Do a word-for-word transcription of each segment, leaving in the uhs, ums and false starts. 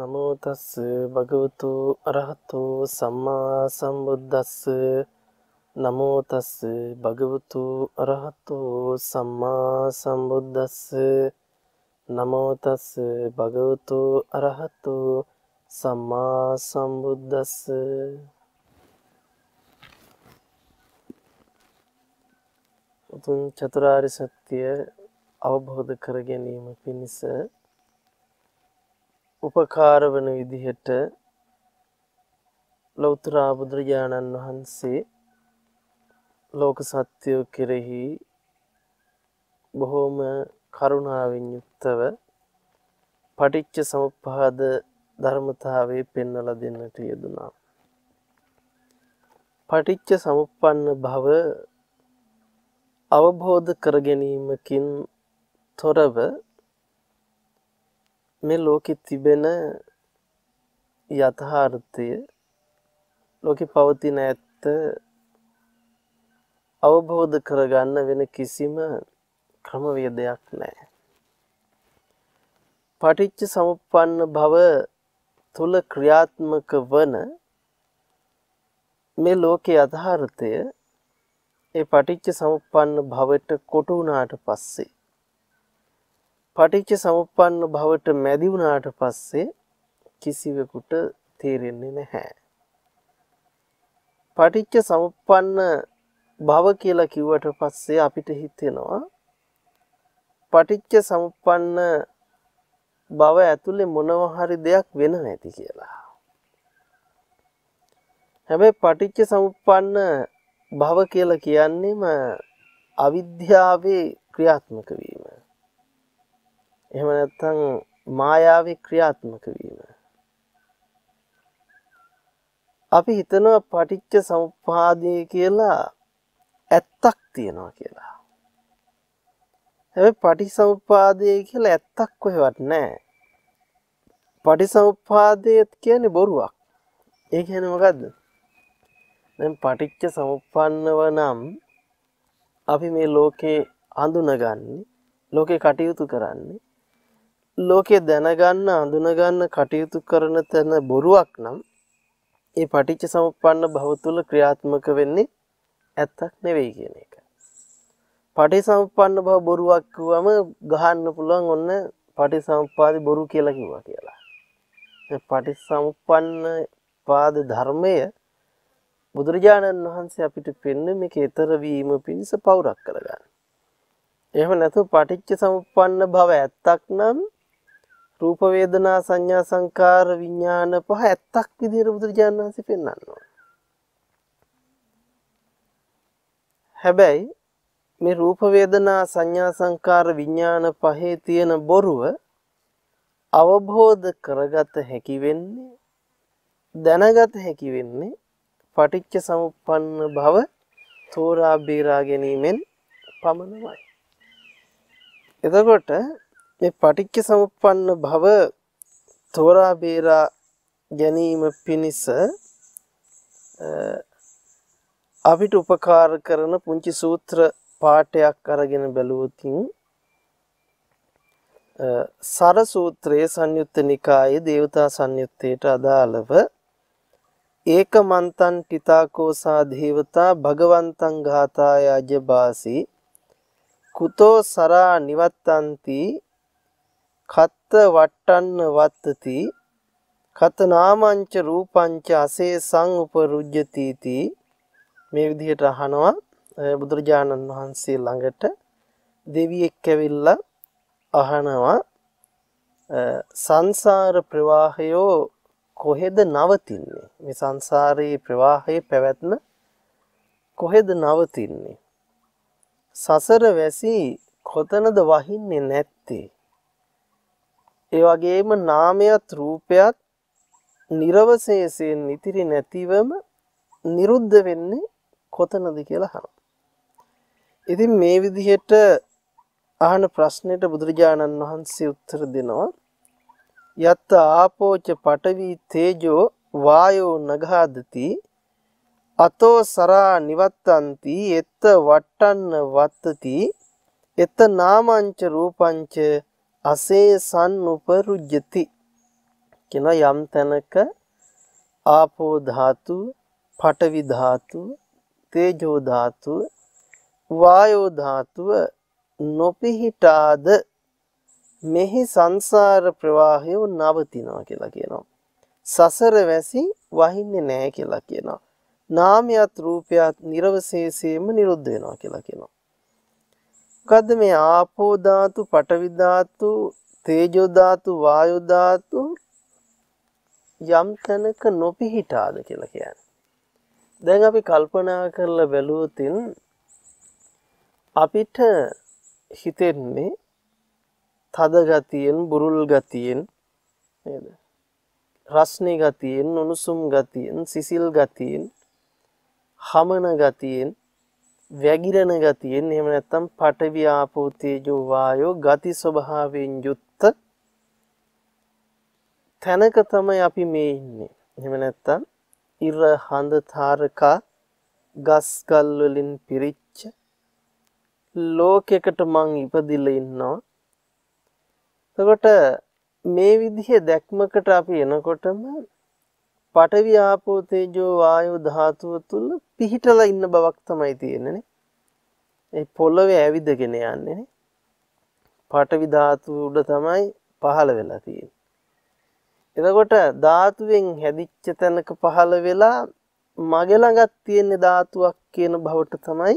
नमो तस्स भगवतो अरहतो सम्मा सम्बुद्धस्स। नमो तस्स भगवतो अरहतो सम्मा सम्बुद्धस्स। नमो तस्स भगवतो अरहतो सम्मा सम्बुद्धस्स। උතුම් චතුරාර්ය සත්‍ය අවබෝධ කර ගැනීම පිණිස उपकार वन विधिहट लौतरा बुद्रयाणन हंसे लोक सत्यो किरेहि बहुम करुणावेन युक्तव पटिच्च समुप्पाद धर्मतावे पेन्नला देन्नට යෙදුණා। पटिच्च समुप्पन्न भव අවබෝධ කර ගැනීමකින් තොරව මේ ලෝකෙ තිබෙන යථාර්ථය ලෝකෙ පවතින ඇත්ත අවබෝධ කරගන්න වෙන කිසිම ක්‍රමවේදයක් නැහැ। පටිච්ච සමුප්පන්න භව තුල ක්‍රියාත්මක වන මේ ලෝකෙ යථාර්ථය ඒ පටිච්ච සමුප්පන්න භවයට කොටු වුණාට පස්සේ පටිච්ච සමුප්පන්න භවයට මැදි වුණාට පස්සේ කිසිවෙකුට තේරෙන්නේ නැහැ। පටිච්ච සමුප්පන්න භව කියලා කිව්වට පස්සේ අපිට හිතෙනවා පටිච්ච සමුප්පන්න භව ඇතුලේ මොනවා හරි දෙයක් වෙන නැති කියලා। හැබැයි පටිච්ච සමුප්පන්න භව කියලා කියන්නේම අවිද්‍යාවේ ක්‍රියාත්මක වීම, එහෙම නැත්නම් මායාවේ ක්‍රියාත්මක වීම। අපි හිතනවා පටිච්ච සමුප්පාදේ කියලා ඇත්තක් තියනවා කියලා। හැබැයි පටිච්ච සමුප්පාදේ කියලා ඇත්තක් කොහෙවත් නැහැ। පටිච්ච සමුප්පාදේ කියන්නේ බොරුවක්। ඒ කියන්නේ මොකද්ද? දැන් පටිච්ච සමුප්පන්නව නම් අපි මේ ලෝකේ හඳුනගන්නේ, ලෝකේ කටයුතු කරන්නේ, ලෝකෙ දැනගන්න අඳුනගන්න කටයුතු කරන තැන බොරුවක් නම් ඒ පටිච්ච සමුප්පන්න භව තුල ක්‍රියාත්මක වෙන්නේ ඇත්තක් නෙවෙයි කියන එක। පටිච්ච සමුප්පන්න භව බොරුවක් කිව්වම ගහන්න පුළුවන් ඔන්න පටිච්ච සමුප්පාදේ බොරු කියලා කිව්වා කියලා। ඒ පටිච්ච සමුප්පන්න පාද ධර්මය බුදුරජාණන් වහන්සේ අපිට පෙන්වන්නේ මේක ඊතර වීම පිණිස පවුරක් කරගන්න। එහෙම නැත්නම් පටිච්ච සමුප්පන්න භව ඇත්තක් නම් රූප වේදනා සංඥා සංකාර විඥාන පහ ඇත්තක් විදිහට බුදුරජාණන් වහන්සේ පෙන්වනවා। හැබැයි මේ රූප වේදනා සංඥා සංකාර විඥාන පහේ තියෙන බොරුව අවබෝධ කරගත හැකි වෙන්නේ, දැනගත හැකි වෙන්නේ පටිච්ච සමුප්පන්න භව තෝරා බේරා ගැනීමෙන් පමණයි। එතකොට මේ පටිච්ච සමුප්පන්න භව තෝරා බේරා ගැනීම පිණිස අපිට උපකාර කරන පුංචි සූත්‍ර පාඨයක් අරගෙන බැලුවොත් සර සූත්‍රයේ සංයුත්ත නිකායේ දේවතා සංයුත්තේට අදාළව ඒකමන්තං තිතාකෝ සා දේවතා භගවන්තං ඝාතාය අජබාසී कुतो सरा निवत्तान्ति खत्त वट्टन्न वत्तति खत नामंच रूपंच अशेषं उपरुज्यतीति මේ විදිහට අහනවා බුදුරජාණන් වහන්සේ ළඟට දෙවියෙක් ඇවිල්ලා අහනවා සංසාර ප්‍රවාහය කොහෙද නවතින්නේ? මේ සංසාරේ ප්‍රවාහයේ පැවැත්ම කොහෙද නවතින්නේ? සසර වැසි කොතනද වහින්නේ නැත්තේ? ඒ වගේම නාමයත් රූපයත් නිර්වශේෂයෙන් ඉතිරි නැතිවම නිරුද්ධ වෙන්නේ කොතනද කියලා අහනවා। ඉතින් මේ විදිහට අහන ප්‍රශ්නෙට බුදුරජාණන් වහන්සේ උත්තර දෙනවා යත් ආපෝච පඨවි තේජෝ වායෝ නඝාදති अतो सरा निवत्तान्ति यत् वट्टन्न वत्तति यत् नामंच रूपंच अशेषं उपरुज्यति කියනවා යම් තැනක ආපෝ ධාතු, පඨවි ධාතු, තේජෝ ධාතු, වායෝ ධාතුව නොපිහිටාද මෙහි සංසාර ප්‍රවාහය නවතිනවා කියලා කියනවා. සසර වැසි වහින්නේ නැහැ කියලා කියනවා. නාමයත් රූපයත් නිර්වශේෂයෙන්ම නිරුද්ධ වෙනවා කියලා කියනවා. මොකද්ද මේ ආපෝ ධාතු, පඨවි ධාතු, තේජෝ ධාතු, වායෝ ධාතු යම් තැනක නොපිහිටාද කියලා කියන්නේ. දැන් අපි කල්පනා කරලා බැලුවොත් අපිට හිතෙන්නේ තද ගතියෙන්, බුරුල් ගතියෙන් නේද? රස්නේ ගතියෙන්, උණුසුම් ගතියෙන්, සිසිල් ගතියෙන්, හමන ගතියෙන්, වැගිරෙන ගතියෙන්, එහෙම නැත්නම් පඨවි ආපෝ තේජෝ වායෝ ගති ස්වභාවයෙන් යුක්ත තැනක තමයි අපි මේ ඉන්නේ. එහෙම නැත්නම් ඉර හඳ තාරකා ගස් ගල් වලින් පිරිච්ච ලෝකයකට මං ඉපදිලා ඉන්නවා. එතකොට මේ විදිහේ දැක්මකට අපි එනකොටම පඨවි ආපෝ තේජෝ වායෝ ධාතුව තුල පිහිටලා ඉන්න බවක් තමයි තියෙන්නේ. ඒ පොළවේ ඇවිදගෙන යන්නේ පඨවි ධාතුව උඩ තමයි පහළ වෙලා තියෙන්නේ. එතකොට ධාතුවෙන් හැදිච්ච තැනක පහළ වෙලා මගේ ළඟත් තියෙන ධාතුවක් කියන බවට තමයි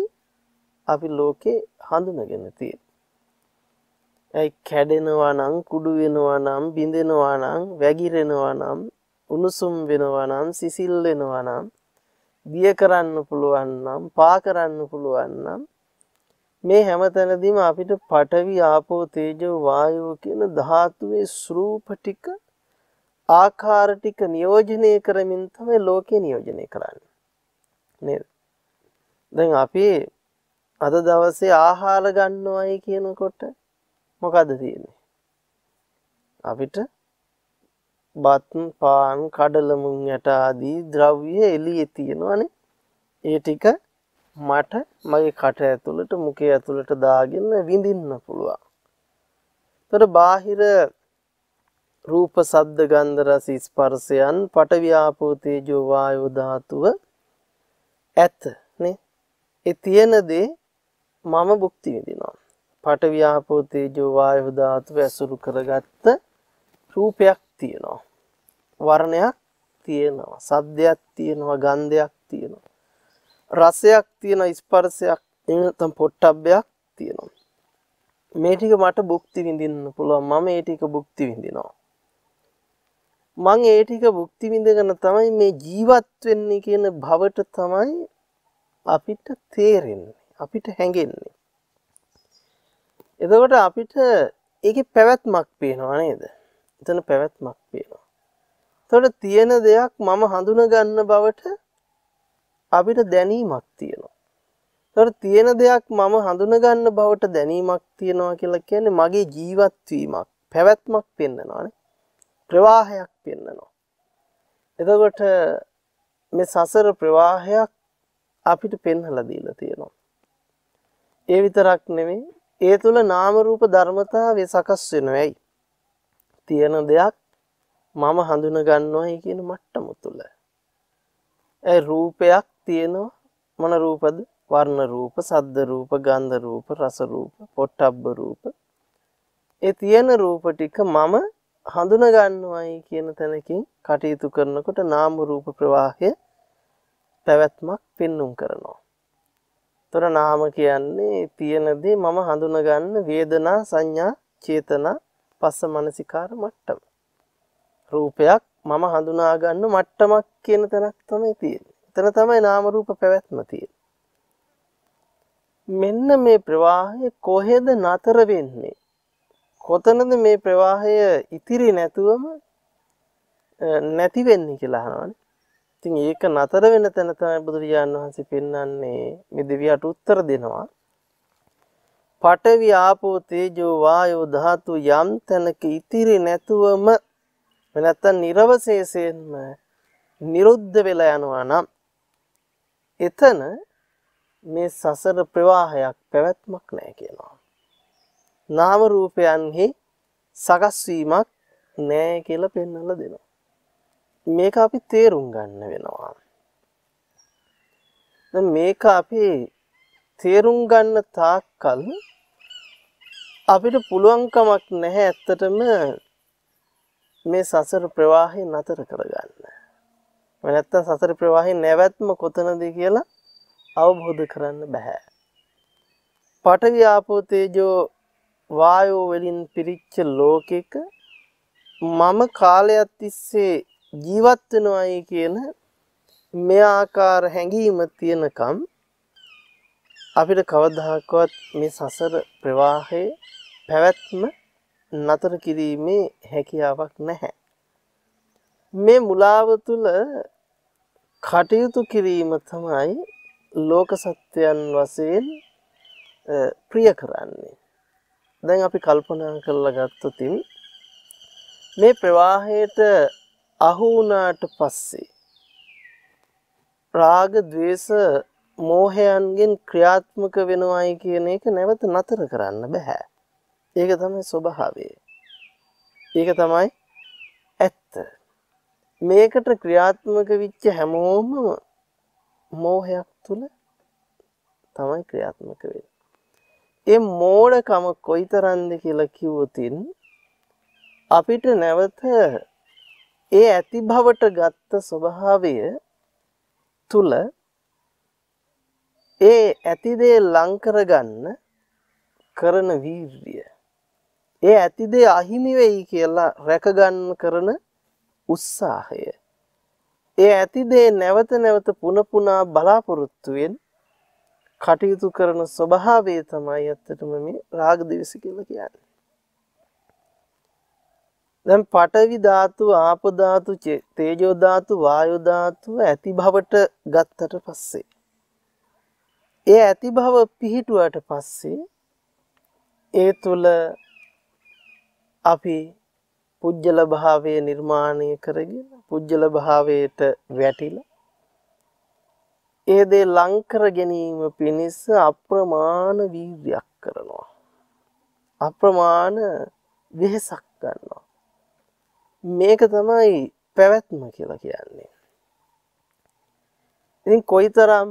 අපි ලෝකේ හඳුනගෙන තියෙන්නේ. ඒ කැඩෙනවා නම්, කුඩු වෙනවා නම්, බිඳෙනවා නම්, වැగిරෙනවා නම්, උණුසුම් වෙනවා නම්, සිසිල් වෙනවා නම්, දිය කරන්න පුළුවන් නම්, පා කරන්න පුළුවන් නම් මේ හැමතැනදීම අපිට පඨවි ආපෝ තේජෝ වායෝ කියන ධාතුවේ ස්වરૂප ටික ආකාර ටික නියෝජනය කරමින් තමයි ලෝකේ නියෝජනය කරන්නේ නේද? දැන් අපි අද දවසේ ආහාර ගන්නවයි කියනකොට මොකද තියෙන්නේ? අපිට බත්, පාන්, කඩල, මුං යට ආදී ද්‍රව්‍ය එළියේ තියෙනවනේ. ඒ ටික මට මගේ කට ඇතුළට, මුඛය ඇතුළට දාගෙන විඳින්න පුළුවන්. ඒතර බාහිර රූප, ශබ්ද, ගන්ධ, රස, ස්පර්ශයන් පඨවි ආපෝ තේජෝ වායෝ ධාතුව ඇත නේ. ඒ තියෙන දේ මම භුක්ති විඳිනවා. පඨවි ආපෝ තේජෝ වායෝ ධාතුව ඇසුරු කරගත්ත රූපයක් තියෙනවා, වර්ණයක් තියෙනවා, ශබ්දයක් තියෙනවා, ගන්ධයක් තියෙනවා, රසයක් තියෙනවා, ස්පර්ශයක් එනතම් පොට්ටබ්බයක් තියෙනවා. මේ ටික මට භුක්ති විඳින්න පුළුවන්. මම මේ ටික භුක්ති විඳිනවා. මං ඒ ටික භුක්ති විඳගෙන තමයි මේ ජීවත් වෙන්නේ කියන භවට තමයි අපිට තේරෙන්නේ, අපිට හැඟෙන්නේ. එතකොට අපිට ඒකේ පැවැත්මක් පේනවා නේද? එතන පැවැත්මක් පේනවා. එතකොට තියෙන දෙයක් මම හඳුන ගන්න බවට අපිට දැනීමක් තියෙනවා. එතකොට තියෙන දෙයක් මම හඳුන ගන්න බවට දැනීමක් තියෙනවා කියලා කියන්නේ මගේ ජීවත් වීමක්, පැවැත්මක් පෙන්නවා නේ. ප්‍රවාහයක් පෙන්නවා. එතකොට මේ සසර ප්‍රවාහයක් අපිට පෙන්හලා දීලා තියෙනවා. ඒ විතරක් නෙමෙයි, ඒ තුල නාම රූප ධර්මතාවය සකස් වෙනවායි. තියෙන දෙයක් මම හඳුන ගන්නවායි කියන මට්ටම තුල. ඒ රූපයක් තියෙනවා. මොන රූපද? වර්ණ රූප, ශබ්ද රූප, ගන්ධ රූප, රස රූප, පොට්ටබ්බ රූප. ඒ තියෙන රූප ටික මම හඳුන ගන්නවයි කියන තැනකින් කටයුතු කරනකොට නාම රූප ප්‍රවාහය පැවැත්මක් පෙන්눔 කරනවා. ඒතර නාම කියන්නේ තියෙන දේ මම හඳුන ගන්න වේදනා, සංඥා, චේතනා, පස්ස මනසිකාර මට්ටම. රූපයක් මම හඳුනා ගන්න මට්ටමක් කියන තැනක් තමයි තියෙන්නේ. එතන තමයි නාම රූප පැවැත්ම තියෙන්නේ. මෙන්න මේ ප්‍රවාහය කොහෙද නතර වෙන්නේ? කොතනද මේ ප්‍රවාහය ඉතිරි නැතුවම නැති වෙන්නේ කියලා අහනවානේ. ඉතින් ඒක නතර වෙන තැන තමයි බුදුරජාණන් වහන්සේ පෙන්වන්නේ. මේ දෙවියට උත්තර දෙනවා. පඨවි ආපෝ තේජෝ වායෝ ධාතු යම් තැනක ඉතිරි නැතුවම නැත්තම් නිර්වශේෂයෙන්ම නිරුද්ධ වෙලා යනවා නම් එතන මේ සසර ප්‍රවාහයක් පැවැත්මක් නැහැ කියනවා. නාම රූපයන්හි සකස් වීමක් නෑ කියලා පෙන්වලා දෙනවා. මේක අපි තේරුම් ගන්න වෙනවා. දැන් මේක අපි තේරුම් ගන්න තාක්කල් අපිට පුළුවන්කමක් නැහැ ඇත්තටම මේ සසර ප්‍රවාහය නතර කරගන්න. නැත්තම් සසර ප්‍රවාහයේ නැවැත්ම කොතනද කියලා අවබෝධ කරන්න බෑ. පඨවි ආපෝ තේජෝ වායෝ වලින් පිරිච්ච ලෝකෙක මම කාලයක් තිස්සේ ජීවත් වෙනවායි කියන මේ ආකාර හැඟීම තියෙනකම් අපිට කවදාකවත් මේ සසර ප්‍රවාහයේ පැවැත්ම නතර කිරීමේ හැකියාවක් නැහැ. මේ මුලාව තුල කටයුතු කිරීම තමයි ලෝක සත්‍යයන් වශයෙන් ප්‍රිය කරන්නේ. දැන් අපි කල්පනා කරලා ගත්තොත් මේ ප්‍රවාහයට අහු වුණාට පස්සේ රාග ద్వේස මෝහයන්ගෙන් ක්‍රියාත්මක වෙනවයි කියන එක නැවත නතර කරන්න බෑ. ඒක තමයි ස්වභාවය. ඒක තමයි ඇත්ත. මේකට ක්‍රියාත්මක වෙච්ච හැමෝම මෝහයක් තුල තමයි ක්‍රියාත්මක වෙන්නේ. ඒ මෝඩකම කොයිතරම්ද කියලා කිව්වොත් අපිට නැවත ඒ ඇති භවට ගත්ත ස්වභාවය තුල ඒ ඇති දේ ලං කරගන්න කරන වීර්යය, ඒ ඇති දේ අහිමි වෙයි කියලා රැකගන්න කරන උත්සාහය, ඒ ඇති දේ නැවත නැවත පුන පුනා බලාපොරොත්තුෙන් කටයුතු කරන ස්වභාවය තමයි ඇත්තටම මේ රාග ද්වේෂ කියලා කියන්නේ. දැන් පඨවි ධාතු, ආප ධාතු, තේජෝ ධාතු, වායෝ ධාතු ඇති භවට ගත්තට පස්සේ ඒ ඇති භව පිහිටුවට පස්සේ ඒ තුල අපි පුජ්‍යල භාවය නිර්මාණය කරගෙන පුජ්‍යල භාවයට වැටිලා ඒ දේ ලං කර ගැනීම පිණිස අප්‍රමාණ වීර්යයක් කරනවා. අප්‍රමාණ වෙහසක් ගන්නවා. මේක තමයි පැවැත්ම කියලා කියන්නේ. ඉතින් කොයිතරම්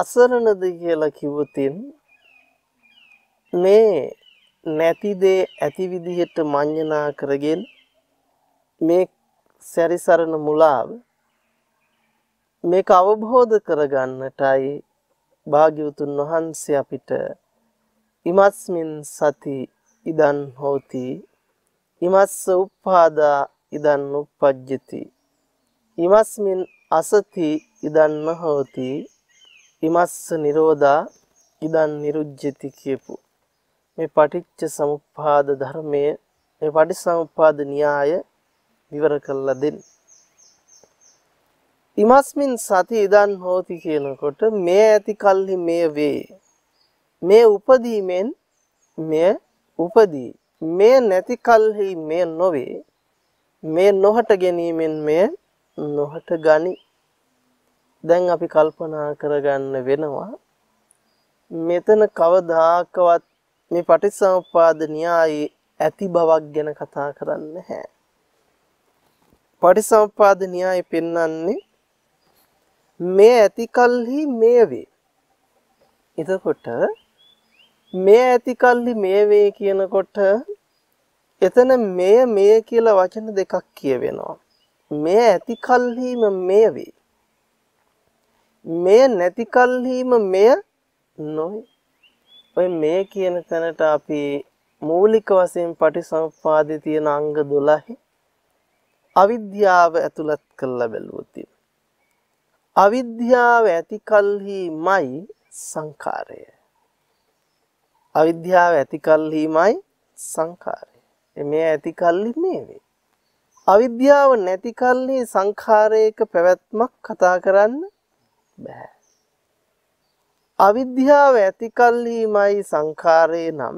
අසරණද කියලා කිව්වොත් මේ නැති දේ ඇති විදිහට මඤ්ඤණා කරගෙන මේ සැරිසරන මුලාව මේක අවබෝධ කරගන්නටයි භාග්‍යවතුන් වහන්සේ අපිට ඉමස්මින් සති ඉදන් හෝති, ඉමස්ස උප්පාදා ඉදන් උප්පජ්ජති, ඉමස්මින් අසති ඉදන් නහෝති, ඉමස්ස නිරෝධා ඉදන් නිරුජ්ජති කියපු මේ පටිච්ච සමුප්පාද ධර්මයේ මේ පටිච්චසමුප්පාද න්‍යාය විවර කරලා දෙන්න. ඉමස්මින් සති ඉදන් හෝති කියනකොට මේ ඇති කල්හි මේ වේ, මේ උපදීමෙන් මේ උපදී, මේ නැති කල්හි මේ නොවේ, මේ නොහට ගැනීමෙන් මේ නොහට ගනි. දැන් අපි කල්පනා කරගන්න වෙනවා මෙතන කවදාකවත් මේ පටිච්චසමුප්පාද න්‍යායේ ඇති බවක් ගැන කතා කරන්නේ නැහැ. පටිච්චසමුප්පාද න්‍යාය පෙන්වන්නේ මේ ඇති කල්හි මේ වේ. එතකොට මේ ඇති කල්ලි මේ වේ කියනකොට එතන මෙය මෙය කියලා වචන දෙකක් කියවෙනවා. මේ ඇති කල්හිම මෙය වේ, මෙය නැති කල්හිම මෙය නොවේ. ඔය මේ කියන තැනට අපි මූලික වශයෙන් පටිසම්පාදයේ තියෙන අංග දොළහේ අවිද්‍යාව ඇතුළත් කරලා බැලුවොත් අවිද්‍යාව ඇති කල්හිමයි සංඛාරය. අවිද්‍යාව ඇති කල්හිමයි සංඛාරය. මේ ඇති කල්හි මේ වේ. අවිද්‍යාව නැති කල්හි සංඛාරයක පැවැත්මක් කතා කරන්න බෑ. අවිද්‍යාව ඇති කල්හිමයි සංඛාරේ නම්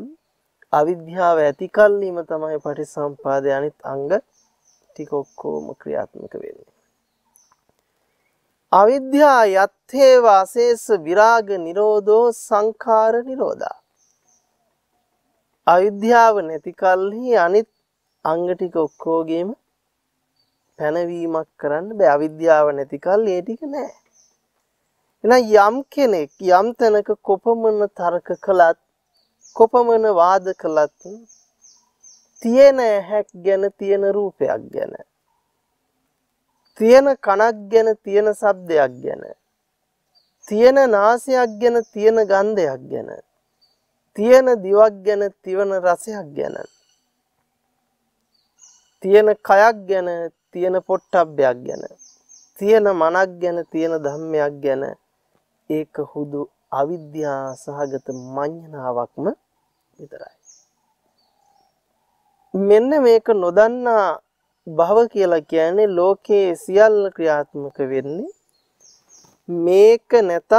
අවිද්‍යාව ඇති කල්හිම තමයි පටිසම්පාදයේ අනිත් අංග ටික ඔක්කොම ක්‍රියාත්මක වෙන්නේ. අවිද්‍යා යත්තේ වාසේස විරාග නිරෝධෝ සංඛාර නිරෝධා. අවිද්‍යාව නැති කල්හි අනිත් අංග ටික ඔක්කොගෙම පැනවීමක් කරන්න බෑ. අවිද්‍යාව නැති කල් ඒ ටික නෑ. එහෙනම් යම් කෙනෙක් යම් තැනක කොපමණ තර්ක කළත් කොපමණ වාද කළත් තියෙන හැක් ගැන තියෙන රූපයක් ගැන තියෙන කණක් ගැන තියෙන ශබ්දයක් ගැන තියෙන නාසයක් ගැන තියෙන ගන්ධයක් ගැන තියෙන දිවක් ගැන තියෙන රසයක් ගැන තියෙන කයක් ගැන තියෙන පොට්ටබ්බයක් ගැන තියෙන මනක් ගැන තියෙන ධම්මයක් ගැන ඒක හුදු අවිද්‍යා සහගත මඤ්ඤණාවක්ම විතරයි. මෙන්න මේක නොදන්නා භව කියලා කියන්නේ ලෝකයේ සියල්ල ක්‍රියාත්මක වෙන්නේ මේක නැතත්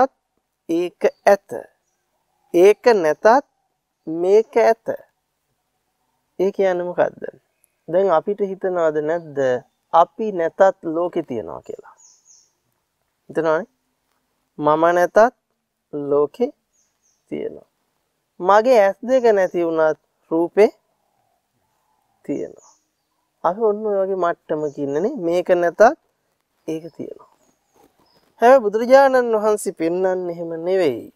ඒක ඇත. ඒක නැතත් මේක ඇත. ඒ කියන්නේ මොකද්ද? දැන් අපිට හිතනවද නැද්ද අපි නැතත් ලෝකේ තියනවා කියලා? හිතනවනේ. මම නැතත් ලෝකේ තියනවා. මගේ ඇස් දෙක නැති වුණත් රූපේ තියනවා. අපි ඔන්න ඔය වගේ මට්ටමක ඉන්නනේ. මේක නැතත් ඒක තියනවා. හැබැයි බුදුරජාණන් වහන්සේ පෙන්වන්නේ එහෙම නෙවෙයි.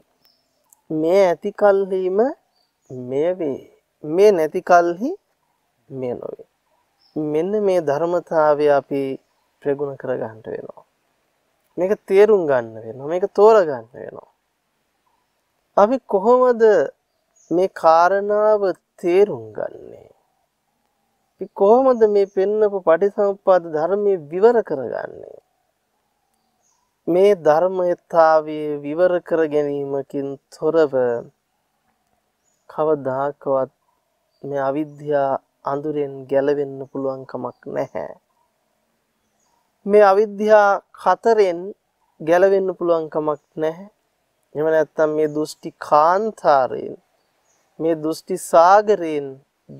මේ ඇති කල්හිම මෙය වේ. මේ නැති කල්හි මෙය නොවේ. මෙන්න මේ ධර්මතාවය අපි ප්‍රගුණ කර ගන්නට වෙනවා. මේක තේරුම් ගන්න වෙනවා. මේක තෝරා ගන්න වෙනවා. අපි කොහොමද මේ කාරණාව තේරුම් ගන්නේ? අපි කොහොමද මේ පෙන්නපු පටිසමුප්පාද ධර්මයේ විවර කරගන්නේ? මේ ධර්මයතාවයේ විවර කර ගැනීමකින් තොරව කවදාකවත් මේ අවිද්‍යා අඳුරෙන් ගැලවෙන්න පුළුවන් කමක් නැහැ. මේ අවිද්‍යා කතරෙන් ගැලවෙන්න පුළුවන් කමක් නැහැ. එහෙම නැත්නම් මේ දෘෂ්ටි කාන්තාරයෙන් මේ දෘෂ්ටි සාගරයෙන්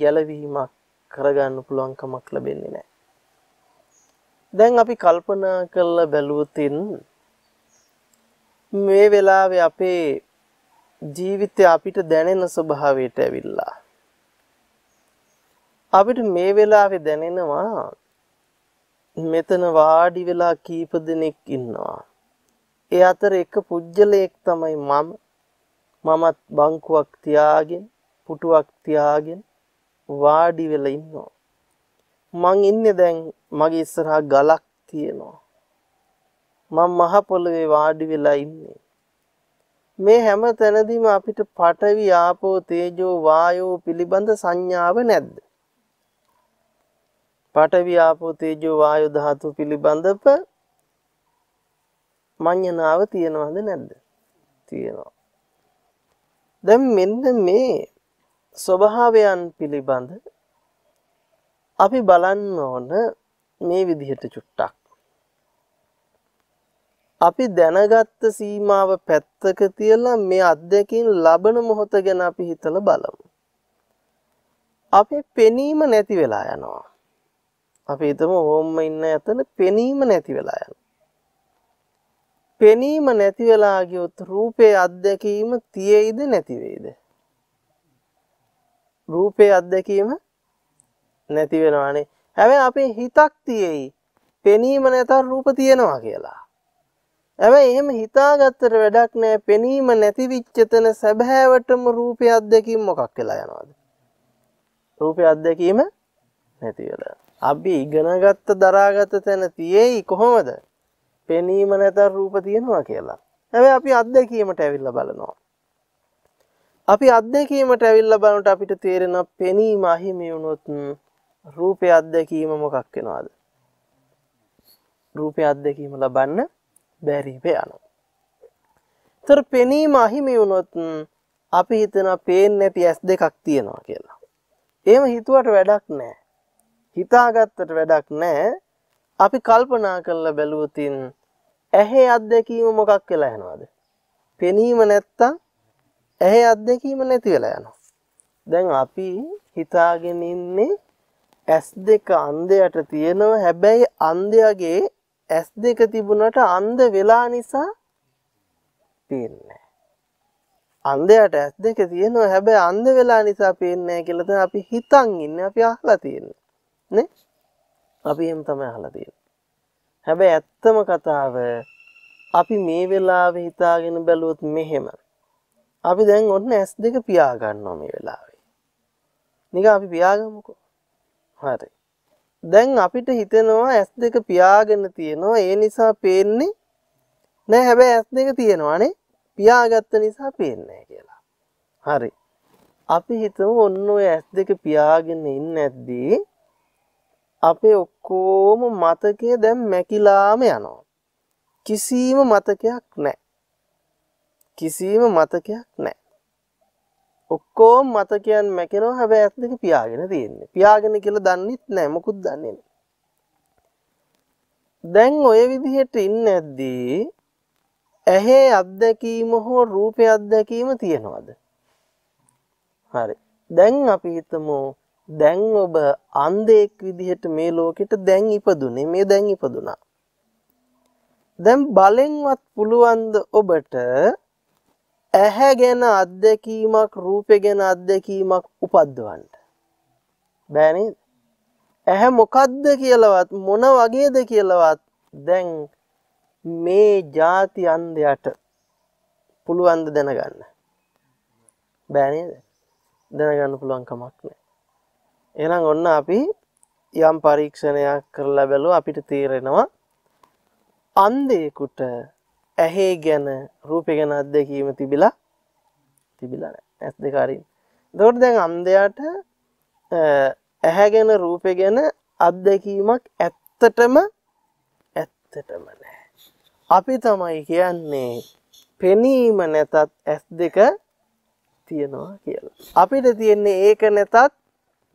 ගැලවීමක් කරගන්න පුළුවන් කමක් ලැබෙන්නේ නැහැ. දැන් අපි කල්පනා කරලා බැලුවොතින් මේ වෙලාවේ අපේ ජීවිතය අපිට දැනෙන ස්වභාවයට ඇවිල්ලා අපිට මේ වෙලාවේ දැනෙනවා මෙතන වාඩි වෙලා කීප දෙනෙක් ඉන්නවා. ඒ අතර එක පුජ්‍යලයක් තමයි මම. මමත් බංකුවක් තියාගෙන පුටුවක් තියාගෙන වාඩි වෙලා ඉන්නවා. මං ඉන්නේ දැන් මගේ ඉස්සරහා ගලක් තියෙනවා. මම මහ පොළවේ වාඩි වෙලා ඉන්නේ. මේ හැම තැනදීම අපිට පඨවි ආපෝ තේජෝ වායෝ පිළිබඳ සංඥාව නැද්ද? පඨවි ආපෝ තේජෝ වායෝ ධාතු පිළිබඳව මඤ්ඤණාව තියෙනවද නැද්ද? තියෙනවා. දැන් මෙන්න මේ ස්වභාවයන් පිළිබඳ අපි බලන්න ඕන මේ විදිහට චුට්ටක්. අපි දැනගත්ත සීමාව පැත්තක තියලා මේ අත්දැකීම් ලබන මොහොත ගැන අපි හිතලා බලමු. අපේ පෙනීම නැති වෙලා යනවා. අපි හිතමු ඕම්ම ඉන්න ඇතන පෙනීම නැති වෙලා යනවා. පෙනීම නැති වෙලා ගියොත් රූපේ අත්දැකීම තියෙයිද නැති වෙයිද? රූපේ අත්දැකීම නැති වෙනවානේ. හැබැයි අපේ හිතක් තියෙයි පෙනීම නැතත් රූප තියෙනවා කියලා. හැබැයි එහෙම හිතාගත්තට වැඩක් නෑ. පෙනීම නැති විච්චතන සැබෑවටම රූපය අත්දැකීම මොකක් වෙලා යනවද? රූපය අත්දැකීම නැති වෙලා. අපි ඉගෙනගත්ත දරාගත තැන තියේයි කොහොමද? පෙනීම නැත රූප තියෙනවා කියලා. හැබැයි අපි අත්දැකීමට ඇවිල්ලා බලනවා. අපි අත්දැකීමට ඇවිල්ලා බලනකොට අපිට තේරෙනවා පෙනීම අහිමි වුණොත් රූපය අත්දැකීම මොකක් වෙනවද? රූපය අත්දැකීම ලබන්න බැරි වෙනවා. තර පෙනීම අහිමි වුණොත් අපි හිතනවා පේන්නේ නැති ඇස් දෙකක් තියෙනවා කියලා. එහෙම හිතුවට වැඩක් නැහැ. හිතාගත්තට වැඩක් නැහැ. අපි කල්පනා කරලා බැලුවොතින් ඇහි අත්දැකීම මොකක් කියලා යනවාද? පෙනීම නැත්තම් ඇහි අත්දැකීම නැති වෙලා යනවා. දැන් අපි හිතාගෙන ඉන්නේ ඇස් දෙක අන්ධයට තියෙනවා. හැබැයි අන්ධයාගේ ඇස් දෙක තිබුණට අන්ධ වෙලා නිසා පේන්නේ. අන්ධයාට ඇස් දෙක තියෙනවා. හැබැයි අන්ධ වෙලා නිසා පේන්නේ නැහැ කියලා තමයි අපි හිතන් ඉන්නේ. අපි අහලා තියෙන්නේ. ने अभी हम तमें हालाती है भाई अत्तम कथाव අපි මේ වෙලාවේ හිතාගෙන බැලුවොත් මෙහෙම අපි දැන් ඔන්න S two පියා ගන්නවා මේ වෙලාවේ නික අපි පියාගමුකෝ හරි දැන් අපිට හිතෙනවා S two පියාගෙන තියෙනවා ඒ නිසා පේන්නේ නෑ හැබැයි S two තියෙනවානේ පියාගත්ත නිසා පේන්නේ නෑ කියලා හරි අපි හිතමු ඔන්න ඔය S two පියාගෙන ඉන්නේ නැද්දී අපේ ඔක්කොම මතකයේ දැන් මැකිලාම යනවා किसीम मतकයක් නැහැ කිසිම මතකයක් නැහැ ඔක්කොම මතකයන් මැකෙනවා හැබැයි ඇස් දෙක පියාගෙන තියෙන්නේ පියාගෙන කියලා දන්නෙත් නැහැ මොකුත් දන්නේ නැහැ දැන් ඔය විදිහට ඉන්නේද්දී ඇහි අත්දැකීම හෝ රූපේ අත්දැකීම තියනවාද හරි දැන් අපි හිතමු දැන් ඔබ අන්ධෙක් විදිහට මේ ලෝකෙට දැන් ඉපදුනේ මේ දැන් ඉපදුනා දැන් බලෙන්වත් පුළුවන්ද ඔබට ඇහැගෙන අත්දැකීමක් රූපෙගෙන අත්දැකීමක් උපද්දවන්න බෑ නේද ඇහැ මොකද්ද කියලාවත් මොන වගේද කියලාවත් දැන් මේ ಜಾති අන්දයට පුළුවන්ද දැනගන්න බෑ නේද දැනගන්න පුළුවන් කමක් නෑ එහෙනම් ඔන්න අපි යම් පරීක්ෂණයක් කරලා බලුවා අපිට තීරණය අන්ධයෙකුට ඇහි ගැන රූපේ ගැන අත්දැකීම තිබිලා තිබිලා නැහැ ඇස් දෙක අරින්. ඒතකොට දැන් අන්ධයාට ඇහැ ගැන රූපේ ගැන අත්දැකීමක් ඇත්තටම ඇත්තටම නැහැ. අපි තමයි කියන්නේ පෙනීම නැතත් ඇස් දෙක තියනවා කියලා. අපිට තියෙන්නේ ඒක නැතත්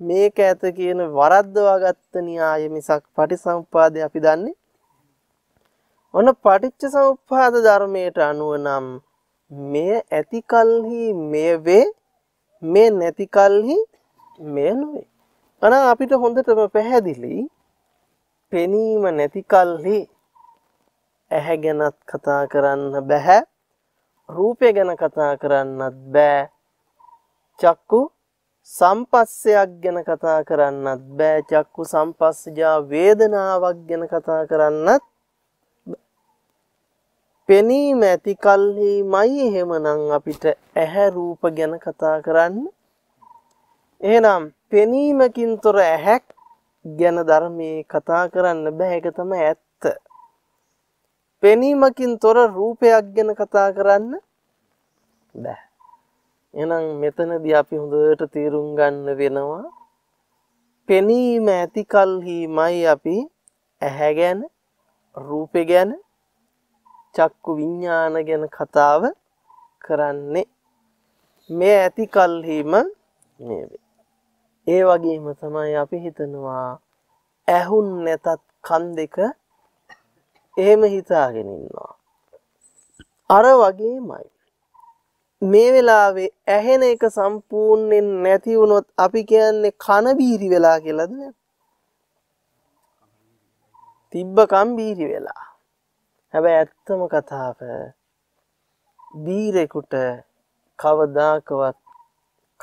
මේක ඇත කියන වරද්දවාගත්ත න්‍යාය මිසක් පටිසම්පාදේ අපි දන්නේ ඔන්න පටිච්ච සමුප්පාද ධර්මයට අනුව නම් මෙය ඇති කල්හි මෙය වේ මේ නැති කල්හි මෙය නොවේ. අන අපිට හොඳටම පැහැදිලි පෙනීම නැති කල්හි ඇහැ ගැනත් කතා කරන්න බෑ රූපය ගැන කතා කරන්නත් බෑ චක්කු සම්පස්සයක් ගැන කතා කරන්නත් බෑ චක්කු සම්පස්සජා වේදනාවක් ගැන කතා කරන්නත් පෙනීම ඇති කල්හිමයි එහෙමනම් අපිට ඇහැ රූප ගැන කතා කරන්න එහෙනම් පෙනීමකින් තොර ඇහැක් ගැන ධර්මයේ කතා කරන්න බෑ ඒක තමයි ඇත්ත පෙනීමකින් තොර රූපයක් ගැන කතා කරන්න බෑ එහෙනම් මෙතනදී අපි හොඳට තේරුම් ගන්න වෙනවා පෙනීම ඇති කල්හිමයි අපි ඇහැ ගැන රූපේ ගැන චක්කු විඥාන ගැන කතාව කරන්නේ මේ ඇති කල්හිම මේ වේ. ඒ වගේම තමයි අපි හිතනවා ඇහුන් නැතත් කන් දෙක එහෙම හිතාගෙන ඉන්නවා. අර වගේමයි. මේ වෙලාවේ ඇහෙන එක සම්පූර්ණයෙන් නැති වුණොත් අපි කියන්නේ කන බීරි වෙලා කියලාද නේද? තිබ්බ කන් බීරි වෙලා. හැබැයි ඇත්තම කතාව බීරෙකුට කවදාකවත්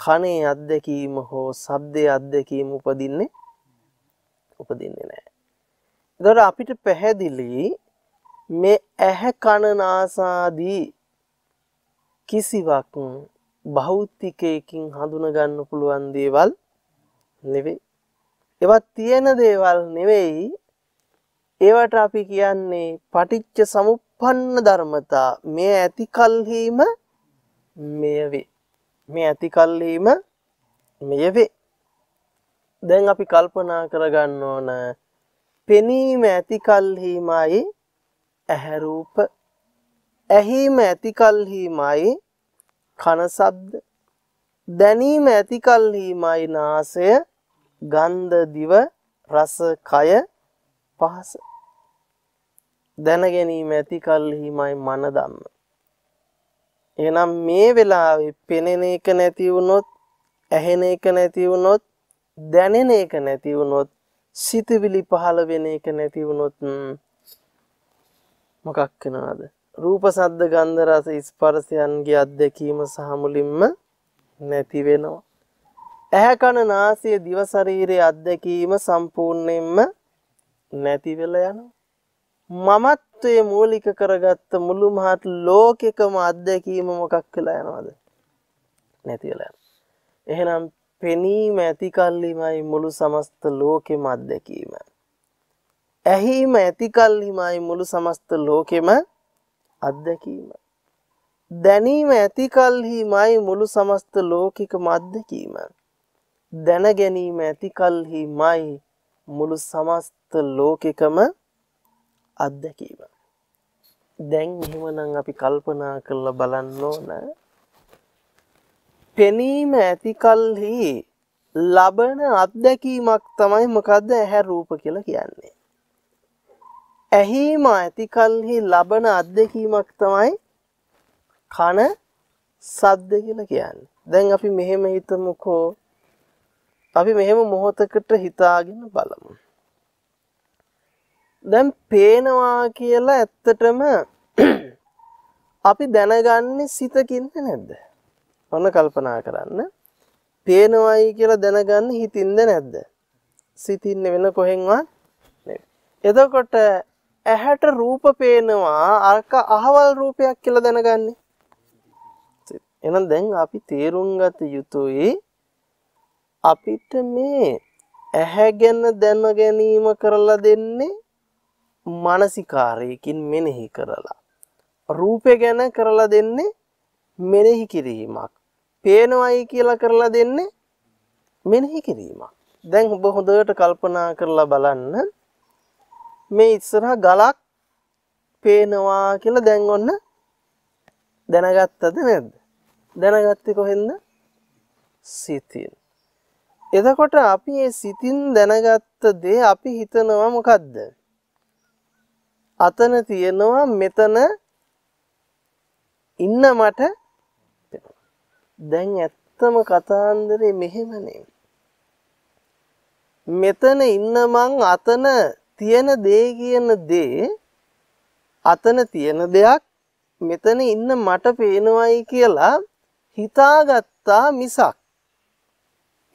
කනේ අත්දැකීම හෝ ශබ්දයේ අත්දැකීම උපදින්නේ උපදින්නේ නැහැ. ඒතකොට අපිට පැහැදිලි මේ ඇහ කන නාසාදී කිසිවක් භෞතිකයකින් හඳුනගන්න පුළුවන් දේවල් නෙවෙයි. ඒවා තියෙන දේවල් නෙවෙයි. ඒවට අපි කියන්නේ පටිච්ච සමුප්පන්න ධර්මතා මේ ඇති කල්හිම මෙය වේ මේ ඇති කල්හිම මෙය වේ දැන් අපි කල්පනා කරගන්න ඕන පෙනීම ඇති කල්හිමයි ඇහැ රූප ඇහිම ඇති කල්හිමයි කන ශබ්ද දැනීම ඇති කල්හිමයි නාසය ගන්ධ දිව රස කය පහස දැන ගැනීම ඇති කල්හිමයි මන ධම්ම එහෙනම් මේ වෙලාවේ පෙනෙන එක නැති වුණොත් ඇහෙන එක නැති වුණොත් දැනෙන එක නැති වුණොත් සිතවිලි පහළ වෙන එක නැති වුණොත් මොකක් වෙනවද රූප ශබ්ද ගන්ධ රස ස්පර්ශයන්ගේ අත්දැකීම සහ මුලින්ම නැති වෙනවා ඇහැ කන නාසය දිව ශරීරයේ අද්දකීම සම්පූර්ණයෙන්ම නැති වෙලා යනවා. මමත්වයේ මූලික කරගත්ත මුළු මහත් ලෝකෙකම අද්දකීම මොකක් කියලා යනවද? නැති වෙලා යනවා. එහෙනම් පෙනීම ඇති කල්ලිමයි මුළු සමස්ත ලෝකෙම අද්දකීම. ඇහිම ඇති කල්ලිමයි මුළු සමස්ත ලෝකෙම අද්දකීම. දැනීම ඇති කල්හිමයි මුළු සමස්ත ලෝකිකම අද්දකීම. දැන ගැනීම ඇති කල්හිමයි මුළු සමස්ත ලෝකිකම අද්දකීම. දැන් එහෙමනම් අපි කල්පනා කරලා බලන්න ඕන. පෙනීම ඇති කල්හි ලබන අද්දකීමක් තමයි මොකද්ද ඇහැ රූප කියලා කියන්නේ. ඇහිම ඇති කල්හි ලබන අද්දකීමක් තමයි කන සද්ද කියලා කියන්නේ. දැන් අපි මෙහෙම හිතමුකෝ. අපි මෙහෙම මොහොතකට හිතාගෙන බලමු. දැන් පේනවා කියලා ඇත්තටම අපි දැනගන්නේ සිතකින්ද නැද්ද? ඔන්න කල්පනා කරන්න. පේනවායි කියලා දැනගන්නේ හිතින්ද නැද්ද? සිතින් වෙන කොහෙන්වත් නෙවෙයි. එතකොට ඇහැට රූප පේනවා අරක අහවල් රූපයක් කියලා දැනගන්නේ. එහෙනම් දැන් අපි තේරුම් ගත යුතුයි අපිට මේ ඇහැගෙන දැන ගැනීම කරලා දෙන්නේ මානසිකාරයකින් මෙනෙහි කරලා. රූපය ගැන කරලා දෙන්නේ මෙනෙහි කිරීමක්. පේනවයි කියලා කරලා දෙන්නේ මෙනෙහි කිරීමක්. දැන් ඔබ හොඳට කල්පනා කරලා බලන්න. මේ ඉස්සරහා ගලක් පේනවා කියලා දැන් ඔන්න දැනගත්තද නැද්ද? දැනගත්තේ කොහෙන්ද? සිතින්. එතකොට අපි මේ සිතින් දැනගත්ත දේ අපි හිතනවා මොකද්ද? අතන තියෙනවා මෙතන ඉන්න මට. දැන් ඇත්තම කතාන්දරේ මෙහෙමනේ. මෙතන ඉන්න මං අතන තියෙන දේ කියන දේ අතන තියෙන දෙයක් මෙතන ඉන්න මට පේනවයි කියලා හිතාගත්තා මිසක්.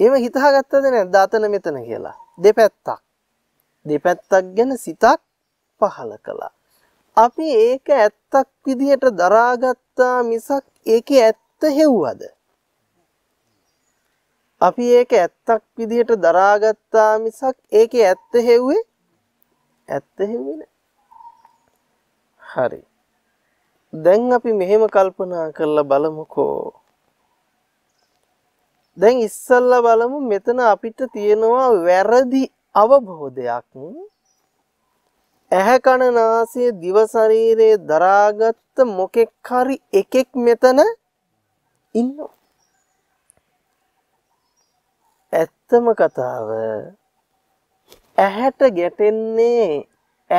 එහෙම හිතාගත්තද නැද්ද අතන මෙතන කියලා? දෙපැත්තක්. දෙපැත්තක් ගැන සිතක් පහළ කළා. අපි ඒක ඇත්තක් විදිහට දරාගත්තා මිසක් ඒකේ ඇත්ත හෙව්වද? අපි ඒක ඇත්තක් විදිහට දරාගත්තා මිසක් ඒකේ ඇත්ත හෙව්වේ? ඇත්ත හෙව්වේ නෑ. හරි. දැන් අපි මෙහෙම කල්පනා කරලා බලමුකෝ. දැන් ඉස්සල්ලා බලමු මෙතන අපිට තියෙනවා වැරදි අවබෝධයක්. ඇහැ කන නාසය දිව ශරීරයේ දරාගත්ත මොකෙක් හරි එකෙක් මෙතන ඉන්නවා. ඇත්තම කතාව ඇහැට ගැටෙන්නේ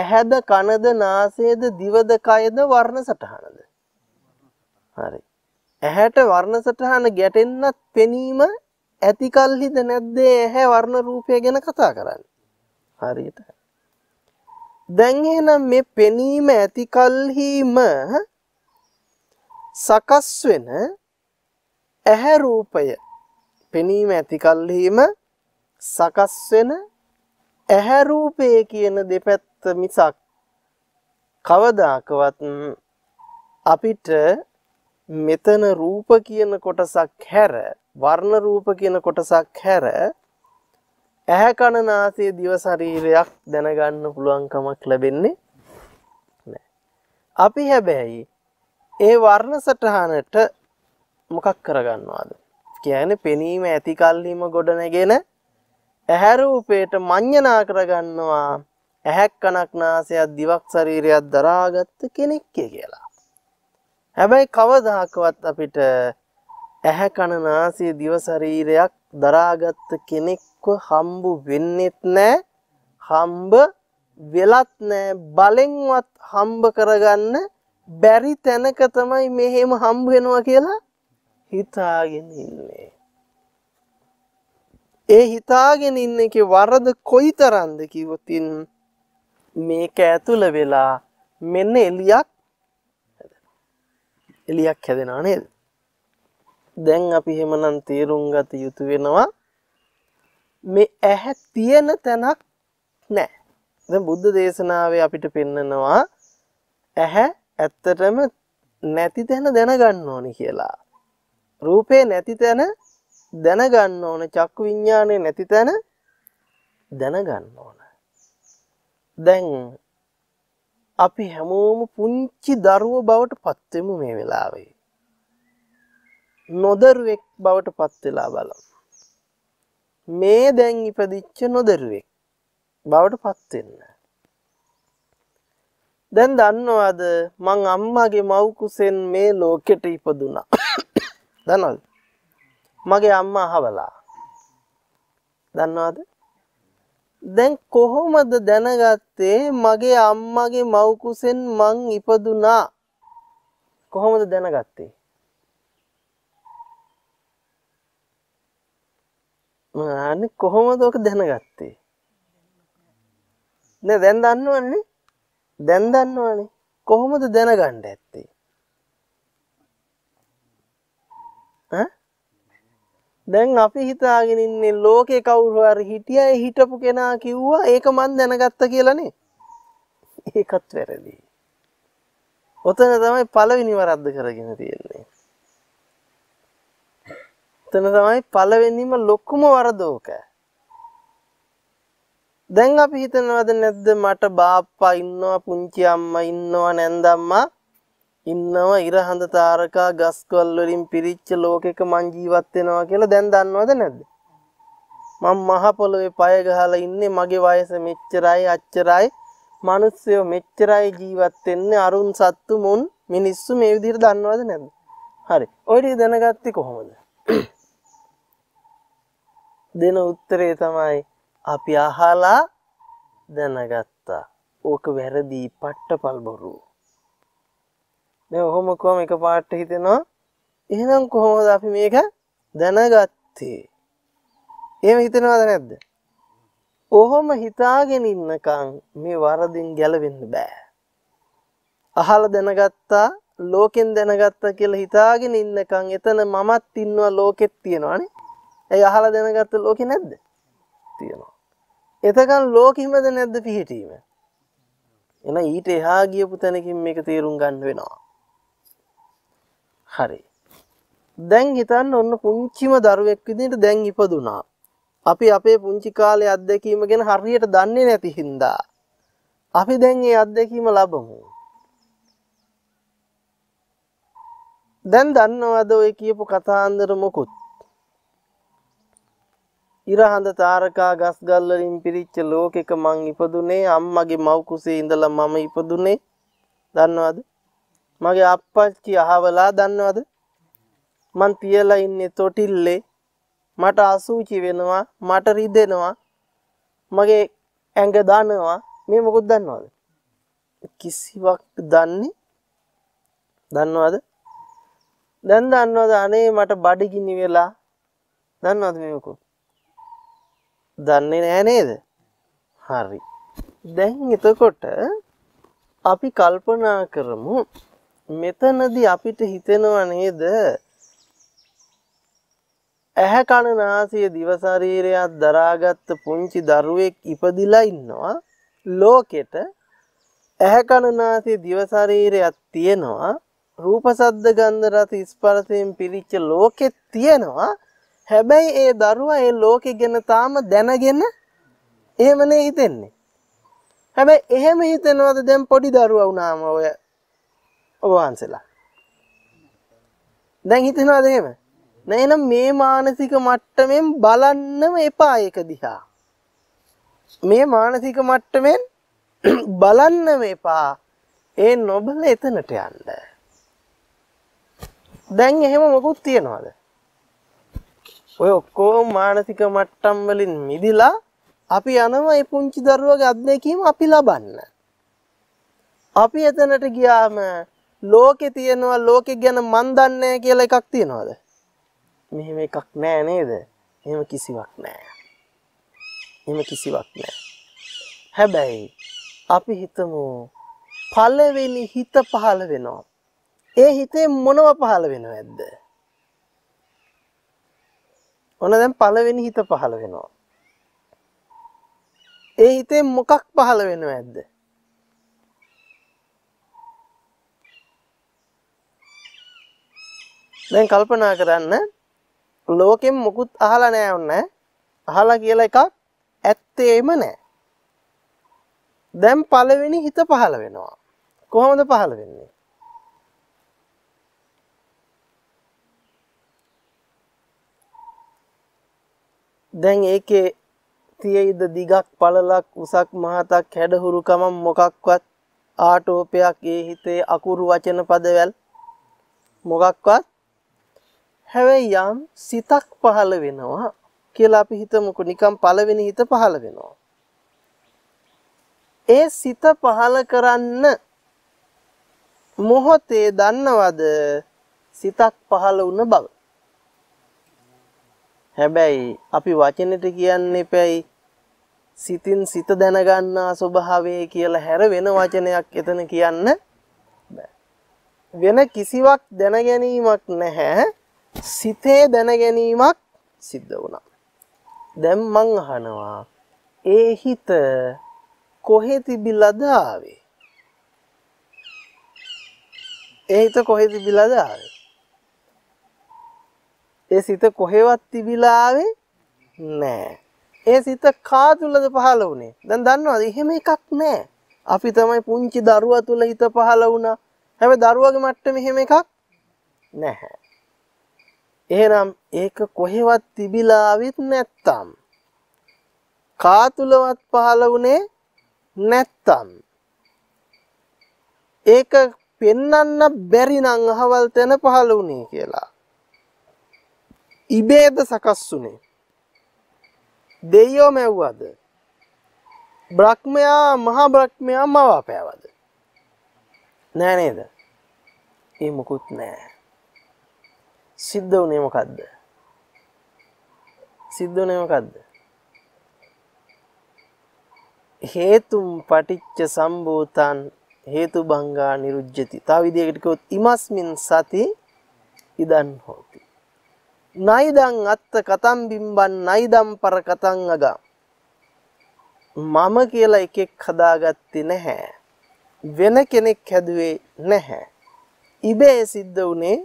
ඇහැද කනද නාසයද දිවද කයද වර්ණ සටහනද? හරි. ඇහැට වර්ණ සටහන ගැටෙන්නත් පෙනීම ඇති කල්හිද නැද්ද ඇහැ වර්ණ රූපය ගැන කතා කරන්නේ? හරියට. දැන් එහෙනම් මේ පෙනීම ඇති කල්හිම සකස් වෙන ඇහැ රූපය. පෙනීම ඇති කල්හිම සකස් වෙන ඇහැ රූපය කියන දෙපැත්ත මිසක් කවදාකවත් අපිට මෙතන රූප කියන කොටසක් හැර වර්ණ රූප කියන කොටසක් හැර ඇහැ කන නාසය දිව ශරීරයක් දැනගන්න පුළුවන්කමක් ලැබෙන්නේ නැහැ. අපි හැබැයි ඒ වර්ණ සටහනට මොකක් කරගන්නවද? කියන්නේ පෙනීම ඇති කල්හිම ගොඩනගෙන ඇහැ රූපයට මඤ්ඤණා කරගන්නවා ඇහැක් කනක් නාසයක් දිවක් ශරීරයක් දරාගත්ත කෙනෙක් කියලා. හැබැයි කවදාකවත් අපිට ඇහැ කන නාසය දිව ශරීරයක් දරාගත් කෙනෙක්ව හම්බු වෙන්නෙත් නැහැ. හම්බ වෙලත් නැහැ. බලෙන්වත් හම්බ කරගන්න බැරි තැනක තමයි මෙහෙම හම්බ වෙනවා කියලා හිතාගෙන ඉන්නේ. ඒ හිතාගෙන ඉන්න එකේ වරද කොයිතරම්ද කිව්වොත් මේක ඇතුළ වෙලා මෙන්න එළියක් එලියක් හැදෙනා නේද? දැන් අපි එහෙමනම් තේරුම් ගත යුතු වෙනවා මේ ඇහැ තියෙන තැනක් නැහැ. දැන් බුද්ධ දේශනාවේ අපිට පෙන්නනවා ඇහැ ඇත්තටම නැති තැන දැනගන්න ඕනේ කියලා. රූපේ නැති තැන දැනගන්න ඕනේ. චක්කු විඥානේ නැති තැන දැනගන්න ඕනේ. දැන් අපි හැමෝම පුංචි දරුවෝ බවට පත් වෙමු මේ වෙලාවේ. නොදරුවෙක් බවට පත් වෙලා බලමු. මේ දැන් ඉපදිච්ච නොදරුවෙක් බවට පත් වෙන්න. දැන් දන්නවද මං අම්මගේ මව් කුසෙන් මේ ලෝකෙට ඉපදුනා. දන්නවද? මගේ අම්මා හවලා. දන්නවද? දැන් කොහොමද දැනගත්තේ මගේ අම්මගේ මව් කුසෙන් මං ඉපදුනා? කොහොමද දැනගත්තේ? මම කොහොමද ඔක දැනගත්තේ? නේ දැන් දන්නවනේ. දැන් දන්නවනේ. කොහොමද දැනගන්න ඇත්තේ? ඈ? දැන් අපි හිතාගෙන ඉන්නේ ලෝකේ කවුරු හරි හිටියා ඒ හිටපු කෙනා කිව්වා ඒක මම දැනගත්තා කියලානේ. ඒකත් වැරදි. ඔතන තමයි පළවෙනි වරද්ද කරගෙන තියෙන්නේ. එතන තමයි පළවෙනිම ලොකුම වරදෝක. දැන් අපි හිතනවද නැද්ද මට බාප්පා ඉන්නවා පුංචි අම්මා ඉන්නවා නැන්දම්මා ඉන්නවා ඉරහඳ තාරකා ගස්කොල් වලින් පිරිච්ච ලෝකෙක මං ජීවත් වෙනවා කියලා දැන් දන්නවද නැද්ද? මම මහ පොළවේ පය ගහලා ඉන්නේ මගේ වයස මෙච්චරයි අච්චරයි මිනිස්සු මෙච්චරයි ජීවත් වෙන්නේ අරුන් සත්තු මුන් මිනිස්සු මේ විදිහට දන්නවද නැද්ද? හරි. ඔය ටික දැනගත්තේ කොහොමද? දෙන උත්තරේ තමයි අපි අහලා දැනගත්තා. ඕක වැරදි පට්ටපල් බොරු. මේ ඔහොම කොහොම එකපාරට හිතෙනවා. එහෙනම් කොහොමද අපි මේක දැනගත්තේ? එහෙම හිතනවද නැද්ද? ඔහොම හිතාගෙන ඉන්නකම් මේ වරදින් ගැලවෙන්න බෑ. අහලා දැනගත්තා, ලෝකෙන් දැනගත්තා කියලා හිතාගෙන ඉන්නකම් එතන මමත් ඉන්නවා ලෝකෙත් තියෙනවානේ. ඒ අහලා දැනගත්ත ලෝකේ නැද්ද? තියෙනවා. එතකන් ලෝකෙමද නැද්ද පිහිටීම? එන ඊට එහා ගියපු තැනකින් මේක තේරුම් ගන්න වෙනවා. හරි. දැන් හිතන්න ඔන්න පුංචිම දරුවෙක් විදිහට දැන් ඉපදුනා. අපි අපේ පුංචි කාලේ අත්දැකීම ගැන හරියට දන්නේ නැති හින්දා අපි දැන් මේ අත්දැකීම ලබමු. දැන් දන්නවද ඔය කියපු කතාන්දර මොකුත්? ඉරහඳ තාරකා ගස්ගල් වලින් පිරිච්ච ලෝකෙක මං ඉපදුනේ අම්මගේ මව් කුසේ ඉඳලා මම ඉපදුනේ. දන්නවද? මගේ අප්පච්චි අහවලා. දන්නවද? මං තියලා ඉන්නේ තොටිල්ලේ. මට අසුචි වෙනවා, මට රිදෙනවා, මගේ ඇඟ දනවා. මේ මොකද දන්නවද? කිසිවක් දන්නේ. දන්නවද? දැන් දන්නවද අනේ මට බඩගිනි වෙලා. දන්නවද මේ මොකද? දන්නේ නැහැ නේද? හරි. දැන් එතකොට අපි කල්පනා කරමු මෙතනදී අපිට හිතෙනවා නේද ඇහැ කන නාසය දිව ශරීරයත් දරාගත් පුංචි දරුවෙක් ඉපදිලා ඉන්නවා ලෝකෙට. ඇහැ කන නාසය දිව ශරීරයත් තියෙනවා. රූප ශබ්ද ගන්ධ රස ස්පර්ශයෙන් පිරිච්ච ලෝකෙත් තියෙනවා. හැබැයි ඒ දරුවා ඒ ලෝකෙ ගැන තාම දැනගෙන එහෙමනේ හිතන්නේ. හැබැයි එහෙම හිතනවද දැන් පොඩි දරුවා වුණාම ඔය ඔවහන්සලා? දැන් හිතනවද එහෙම? නෑ. එහෙනම් මේ මානසික මට්ටමින් බලන්නම එපා ඒක දිහා. මේ මානසික මට්ටමින් බලන්නම එපා. ඒ නොබල එතනට යන්න. දැන් එහෙම මොකුත් තියනවද? ඔය ඔක්කොම මානසික මට්ටම් වලින් මිදිලා අපි යනවා මේ පුංචි දරුවගේ අත්දැකීම අපි ලබන්න. අපි එතනට ගියාම ලෝකේ තියෙනවා ලෝකෙ ගැන මන් දන්නේ නැහැ කියලා එකක් තියනවාද? මෙහෙම එකක් නැහැ නේද? එහෙම කිසිවක් නැහැ. එහෙම කිසිවක් නැහැ. හැබැයි අපි හිතමු පළවෙනි හිත පහළ වෙනවා. ඒ හිතේ මොනව පහළ වෙනවද? ඔන්න දැන් පළවෙනි හිත පහළ වෙනවා. ඒ හිතේ මොකක් පහළ වෙනව ඇද්ද? දැන් කල්පනා කරන්න ලෝකෙම මොකුත් අහලා නෑ වුණා. අහලා කියලා එකක් ඇත්තේම නෑ. දැන් පළවෙනි හිත පහළ වෙනවා. කොහොමද පහළ වෙන්නේ? දැන් ඒකේ තියෙයිද දිගක් පළලක් උසක් මහතක් හැඩහුරුකම මොකක්වත් ආටෝපයක් ඒ හිතේ අකුරු වචන පදවල මොකක්වත් හැබැයි යම් සිතක් පහළ වෙනවා කියලා අපි හිතමුකෝ. නිකම් පළවෙනි හිත පහළ වෙනවා. ඒ සිත පහළ කරන්න මොහොතේ දන්නවද සිතක් පහළ වුණ බව? හැබැයි අපි වචනෙට කියන්නේ පැයි සිතින් සිත දැනගන්නා ස්වභාවය කියලා හැර වෙන වචනයක් එතන කියන්න බෑ. වෙන කිසිවක් දැනගැනීමක් නැහැ. සිතේ දැනගැනීමක් සිද්ධ වුණා. දැන් මං අහනවා ඒ හිත කොහෙ තිබිලාද ආවේ? ඒ හිත කොහෙ තිබිලාද ආවේ? ඒ සිත කොහෙවත් තිබිලා ආවේ නෑ. ඒ සිත කා තුලද පහළ වුණේ? දැන් දන්නවද? එහෙම එකක් නෑ. අපි තමයි පුංචි දරුවා තුල හිත පහළ වුණා. හැබැයි දරුවාගේ මට්ටමේ එහෙම එකක් නැහැ. එහෙනම් ඒක කොහෙවත් තිබිලා ආවෙත් නැත්තම් කා තුලවත් පහළ වුණේ නැත්තම් ඒක පෙන්වන්න බැරි නම් අහවල් තැන පහළ වුණේ කියලා. ඉබේද සකස් වුණේ? දෙයියෝ මැව්වද? බ්‍රහ්මයා මහා බ්‍රහ්මයා මවාපෑවද? නෑ නේද? ඒ මොකුත් නෑ. සිද්ධ වුණේ මොකද්ද? සිද්ධ වුණේ මොකද්ද? හේතුම් පටිච්ච සම්භූතං හේතුබංගා නිරුජ්ජති. තව විදිහකට කිව්වොත් ඉමස්මින් සති ඉදන් හොති. නයිදං අත්ත කතම් බිම්බන් නයිදම් පර කතං අග. මම කියලා එකෙක් හදාගත්තේ නැහැ. වෙන කෙනෙක් හැදුවේ නැහැ. ඉබේ සිද්ධ වුණේ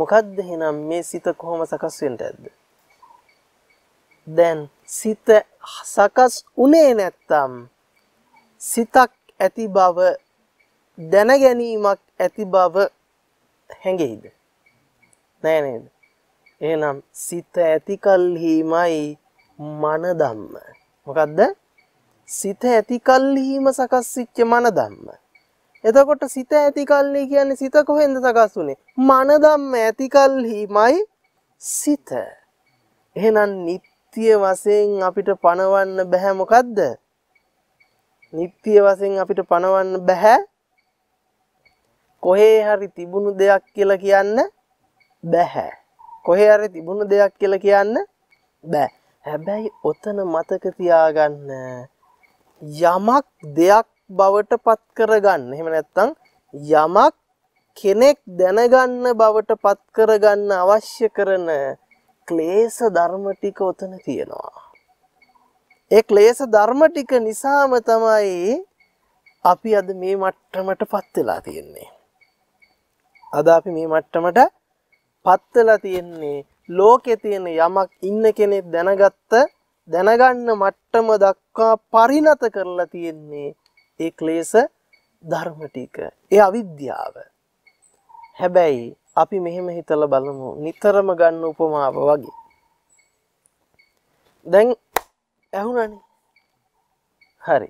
මොකද්ද? එහෙනම් මේ සිත කොහොම සකස් වෙන්නේද? දැන් සිත සකස් උනේ නැත්තම් සිතක් ඇති බව දැනගැනීමක් ඇති බව හැඟෙයිද? නෑ නේද? එහෙනම් සිත ඇති කල්හිමයි මන ධම්ම. මොකද්ද? සිත ඇති කල්හිම සකස් වෙච්ච මන ධම්ම. එතකොට සිත ඇති කල්හි කියන්නේ සිත කොහෙන්ද සකස් වුනේ? මන ධම්ම ඇති කල්හිමයි සිත. එහෙනම් නිට්ටය වශයෙන් අපිට පණවන්න බෑ. මොකද්ද? නිට්ටය වශයෙන් අපිට පණවන්න බෑ. කොහේ හරි තිබුණු දෙයක් කියලා කියන්න බෑ. කොහේ හරි තිබුණු දෙයක් කියලා කියන්න බෑ. හැබැයි ඔතන මතක තියාගන්න යමක් දෙයක් බවට පත් කරගන්න. එහෙම නැත්නම් යමක් කෙනෙක් දැනගන්න බවට පත් කරගන්න අවශ්‍ය කරන ක්ලේශ ධර්ම ටික ඔතන තියෙනවා. ඒ ක්ලේශ ධර්ම ටික නිසාම තමයි අපි අද මේ මට්ටමටපත් වෙලා තියෙන්නේ. අද අපි මේ මට්ටමට පත් වෙලා තියෙන්නේ. ලෝකේ තියෙන යමක් ඉන්න කෙනෙක් දැනගත්ත දැනගන්න මට්ටම දක්වා පරිණත කරලා තියෙන්නේ ඒ ක්ලේශ ධර්ම ටික. ඒ අවිද්‍යාව. හැබැයි අපි මෙහෙම හිතලා බලමු. නිතරම ගන්න උපමාව වගේ. දැන් ඇහුණානේ. හරි.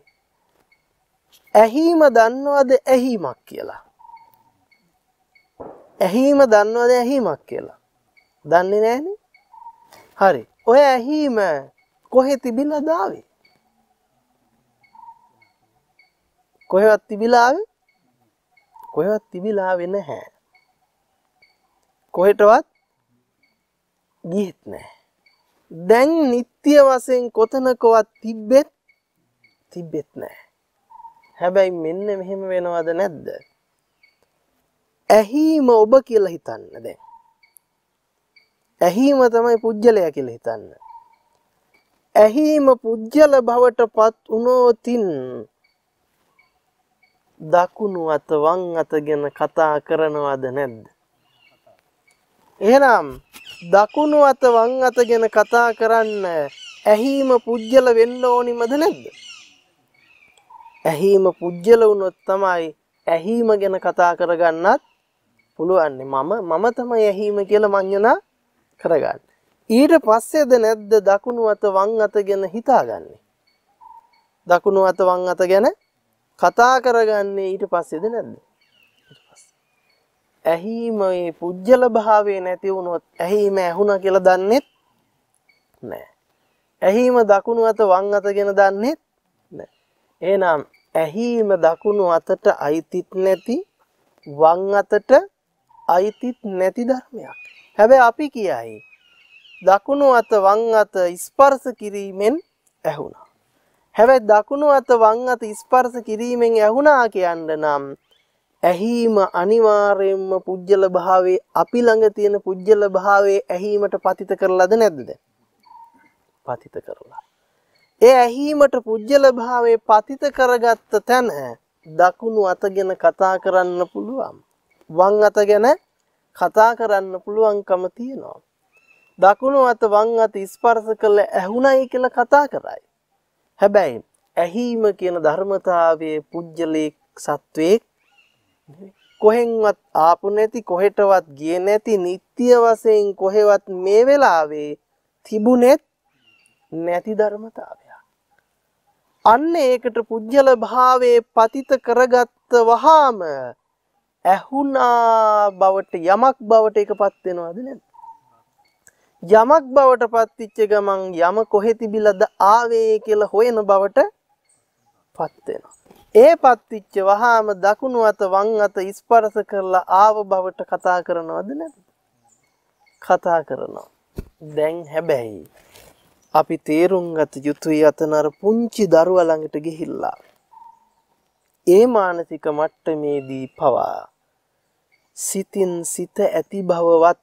ඇහිම දන්නවද ඇහිමක් කියලා? ඇහිම දන්නවද ඇහිමක් කියලා? දන්නේ නැහනේ. හරි. ඔය ඇහිම කොහෙ තිබිලා දාවේ? කොහෙවත් තිබිලා ආවේ? කොහෙවත් තිබිලා ආවේ නැහැ. කොහෙටවත් ගියෙත් නැහැ. දැන් නිට්ටය වශයෙන් කොතනකවත් තිබෙත් තිබෙත් නැහැ. හැබැයි මෙන්න මෙහෙම වෙනවද නැද්ද? ඇහිම ඔබ කියලා හිතන්න. දැන් ඇහිම තමයි පුජ්‍යලයා කියලා හිතන්න. ඇහිම පුජ්‍යල භවටපත් උනෝතින් දකුණු අත වම් අතගෙන කතා කරනවද නැද්ද? එහෙනම් දකුණු අත වම් අතගෙන කතා කරන්න ඇහිම පුජ්‍යල වෙන්න ඕනිමද නැද්ද? ඇහිම පුජ්‍යල වුණොත් තමයි ඇහිම ගැන කතා කරගන්නත් පුළුවන්. මම මම තමයි ඇහිම කියලා මඤ්ඤණා කරගන්නේ. ඊට පස්සේද නැද්ද දකුණු අත වම් අත ගැන හිතාගන්නේ? දකුණු අත වම් අත ගැන කතා කරගන්නේ ඊට පස්සේද නැද්ද? ඊට පස්සේ. ඇහිමේ පුජ්‍යල භාවයේ නැති වුණොත් ඇහිම ඇහුණා කියලා දන්නෙත් නැහැ. ඇහිම දකුණු අත වම් අත ගැන දන්නෙත් නැහැ. එහෙනම් ඇහිම දකුණු අතට අයිතිත් නැති වම් අතට අයිතිත් නැති ධර්මයක්. හැබැයි අපි කියයි දකුණු අත වම් අත ස්පර්ශ කිරීමෙන් ඇහුණා. හැබැයි දකුණු අත වම් අත ස්පර්ශ කිරීමෙන් ඇහුණා කියන්න නම් ඇහිම අනිවාර්යයෙන්ම පුජ්‍යල භාවයේ අපි ළඟ තියෙන පුජ්‍යල භාවයේ ඇහිමට පතිත කරලාද නැද්ද? පතිත කරලා. ඒ ඇහිමට පුජ්‍යල භාවයේ පතිත කරගත්ත තැන දකුණු අත ගැන කතා කරන්න පුළුවන්. වම් අත ගැන කතා කරන්න පුළුවන්කම තියෙනවා. දකුණු අත වම් අත ස්පර්ශ කළ ඇහුණයි කියලා කතා කරයි. හැබැයි ඇහිම කියන ධර්මතාවයේ පුජ්‍යලේ සත්වයේ කොහෙන්වත් ආපු නැති, කොහෙටවත් ගියේ නැති, නිට්ටය වශයෙන් කොහෙවත් මේ වෙලාවේ තිබුණෙත් නැති ධර්මතාවයක්. අන්න ඒකට පුජ්‍යල භාවයේ පතිත කරගත්ත වහාම ඇහුණා බවට යමක් බවට එකපත් වෙනවද නැද්ද? යමක් බවට පත්විච්ච ගමන් යම කොහෙ තිබිලාද ආවේ කියලා හොයන බවට පත් වෙනවා. ඒ පත්විච්ච වහාම දකුණු අත වම් අත ස්පර්ශ කරලා ආව බවට කතා කරනවද නැද්ද? කතා කරනවා. දැන් හැබැයි අපි තේරුම් ගත යුතුයි අතනර පුංචි දරුවා ළඟට ගිහිල්ලා ඒ මානසික මට්ටමේදී පවා සිතින් සිත ඇති භවවත්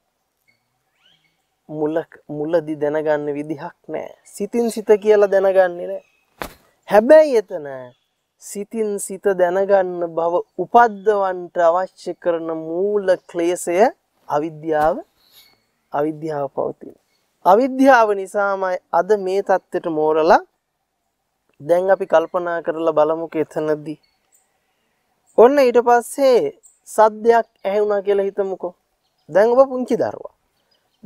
මුල මුලදි දැනගන්න විදිහක් නැහැ. සිතින් සිත කියලා දැනගන්නේ නැහැ. හැබැයි එතන සිතින් සිත දැනගන්න භව උපද්දවන්ට අවශ්‍ය කරන මූල ක්ලේශය අවිද්‍යාව අවිද්‍යාව පවතින. අවිද්‍යාව නිසාමයි අද මේ தත්ත්වයට මෝරලා දැන් අපි කල්පනා කරලා බලමු කෙතනදී. ඔන්න ඊට පස්සේ සද්දයක් ඇහුණා කියලා හිතමුකෝ. දැන් ඔබ පුංචි දරුවා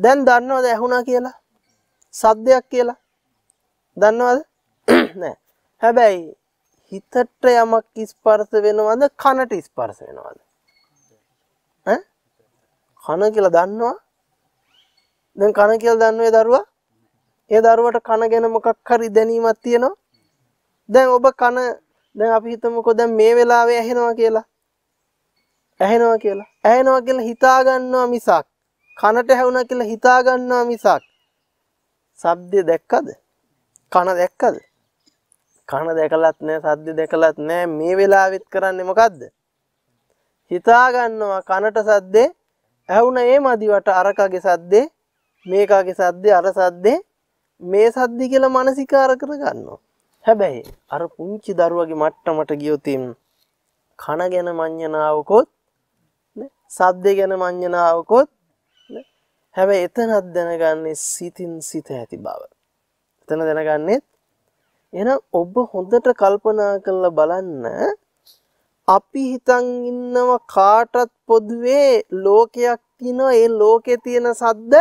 දැන් දන්නවද ඇහුණා කියලා? සද්දයක් කියලා දන්නවද? නෑ. හැබැයි හිතට යමක් ස්පර්ශ වෙනවද? කනට ස්පර්ශ වෙනවද? ඈ කන කියලා දන්නවා. දැන් කන කියලා දන්නෝ ඒ දරුවා? ඒ දරුවට කන ගැන මොකක් හරි දැනීමක් තියෙනවා. දැන් ඔබ කන දැන් අපි හිතමුකෝ දැන් මේ වෙලාවේ ඇහෙනවා කියලා. ඇහෙනවා කියලා. ඇහෙනවා කියලා හිතා ගන්නවා මිසක් කනට ඇහුණා කියලා හිතා ගන්නවා මිසක් ශබ්දය දැක්කද? කන දැක්කද? කන දැකලත් නැහැ, ශබ්ද දැකලත් නැහැ. මේ වෙලාවෙත් කරන්නේ මොකද්ද? හිතා ගන්නවා කනට ශබ්දේ ඇහුණා ඒ මදිවට අරකගේ ශබ්දේ, මේකගේ ශබ්දේ, අර ශබ්දේ, මේ ශබ්ද කියලා මානසිකාර කරගන්නවා. හැබැයි අර පුංචි දරුවගේ මට්ටමට ගියොත් කන ගැන මඤ්ඤණාවකොත් නේ, ශබ්දේ ගැන මඤ්ඤණාවකොත්. හැබැයි එතනත් දැනගන්නේ සිතින් සිත ඇති බව. එතන දැනගන්නේ. එහෙනම් ඔබ හොඳට කල්පනා කරලා බලන්න අපි හිතන් ඉන්නව කාටත් පොදුවේ ලෝකයක් තියෙනවා. ඒ ලෝකේ තියෙන සද්ද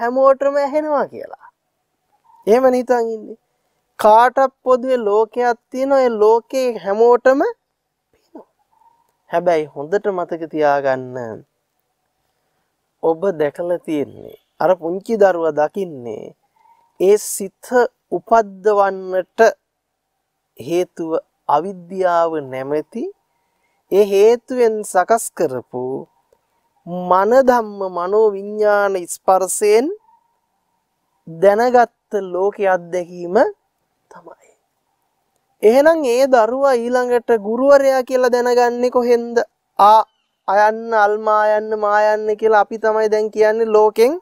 හැමෝටම ඇහෙනවා කියලා. එහෙමනේ හිතන් ඉන්නේ. කාටත් පොදුවේ ලෝකයක් තියෙනවා. ඒ ලෝකේ හැමෝටම පේනවා. හැබැයි හොඳට මතක තියාගන්න ඔබ දැකලා තියෙන්නේ අර පුංචි දරුවා දකින්නේ ඒ සිත උපද්දවන්නට හේතුව අවිද්‍යාව නැමැති ඒ හේතුවෙන් සකස් කරපු මන ධම්ම මනෝ විඥාන ස්පර්ශයෙන් දැනගත් ලෝකයේ අත්දැකීම තමයි. එහෙනම් ඒ දරුවා ඊළඟට ගුරුවරයා කියලා දැනගන්නේ කොහෙන්ද? ආ අයන්න අල්මා යන්න මා යන්න කියලා අපි තමයි දැන් කියන්නේ ලෝකෙන්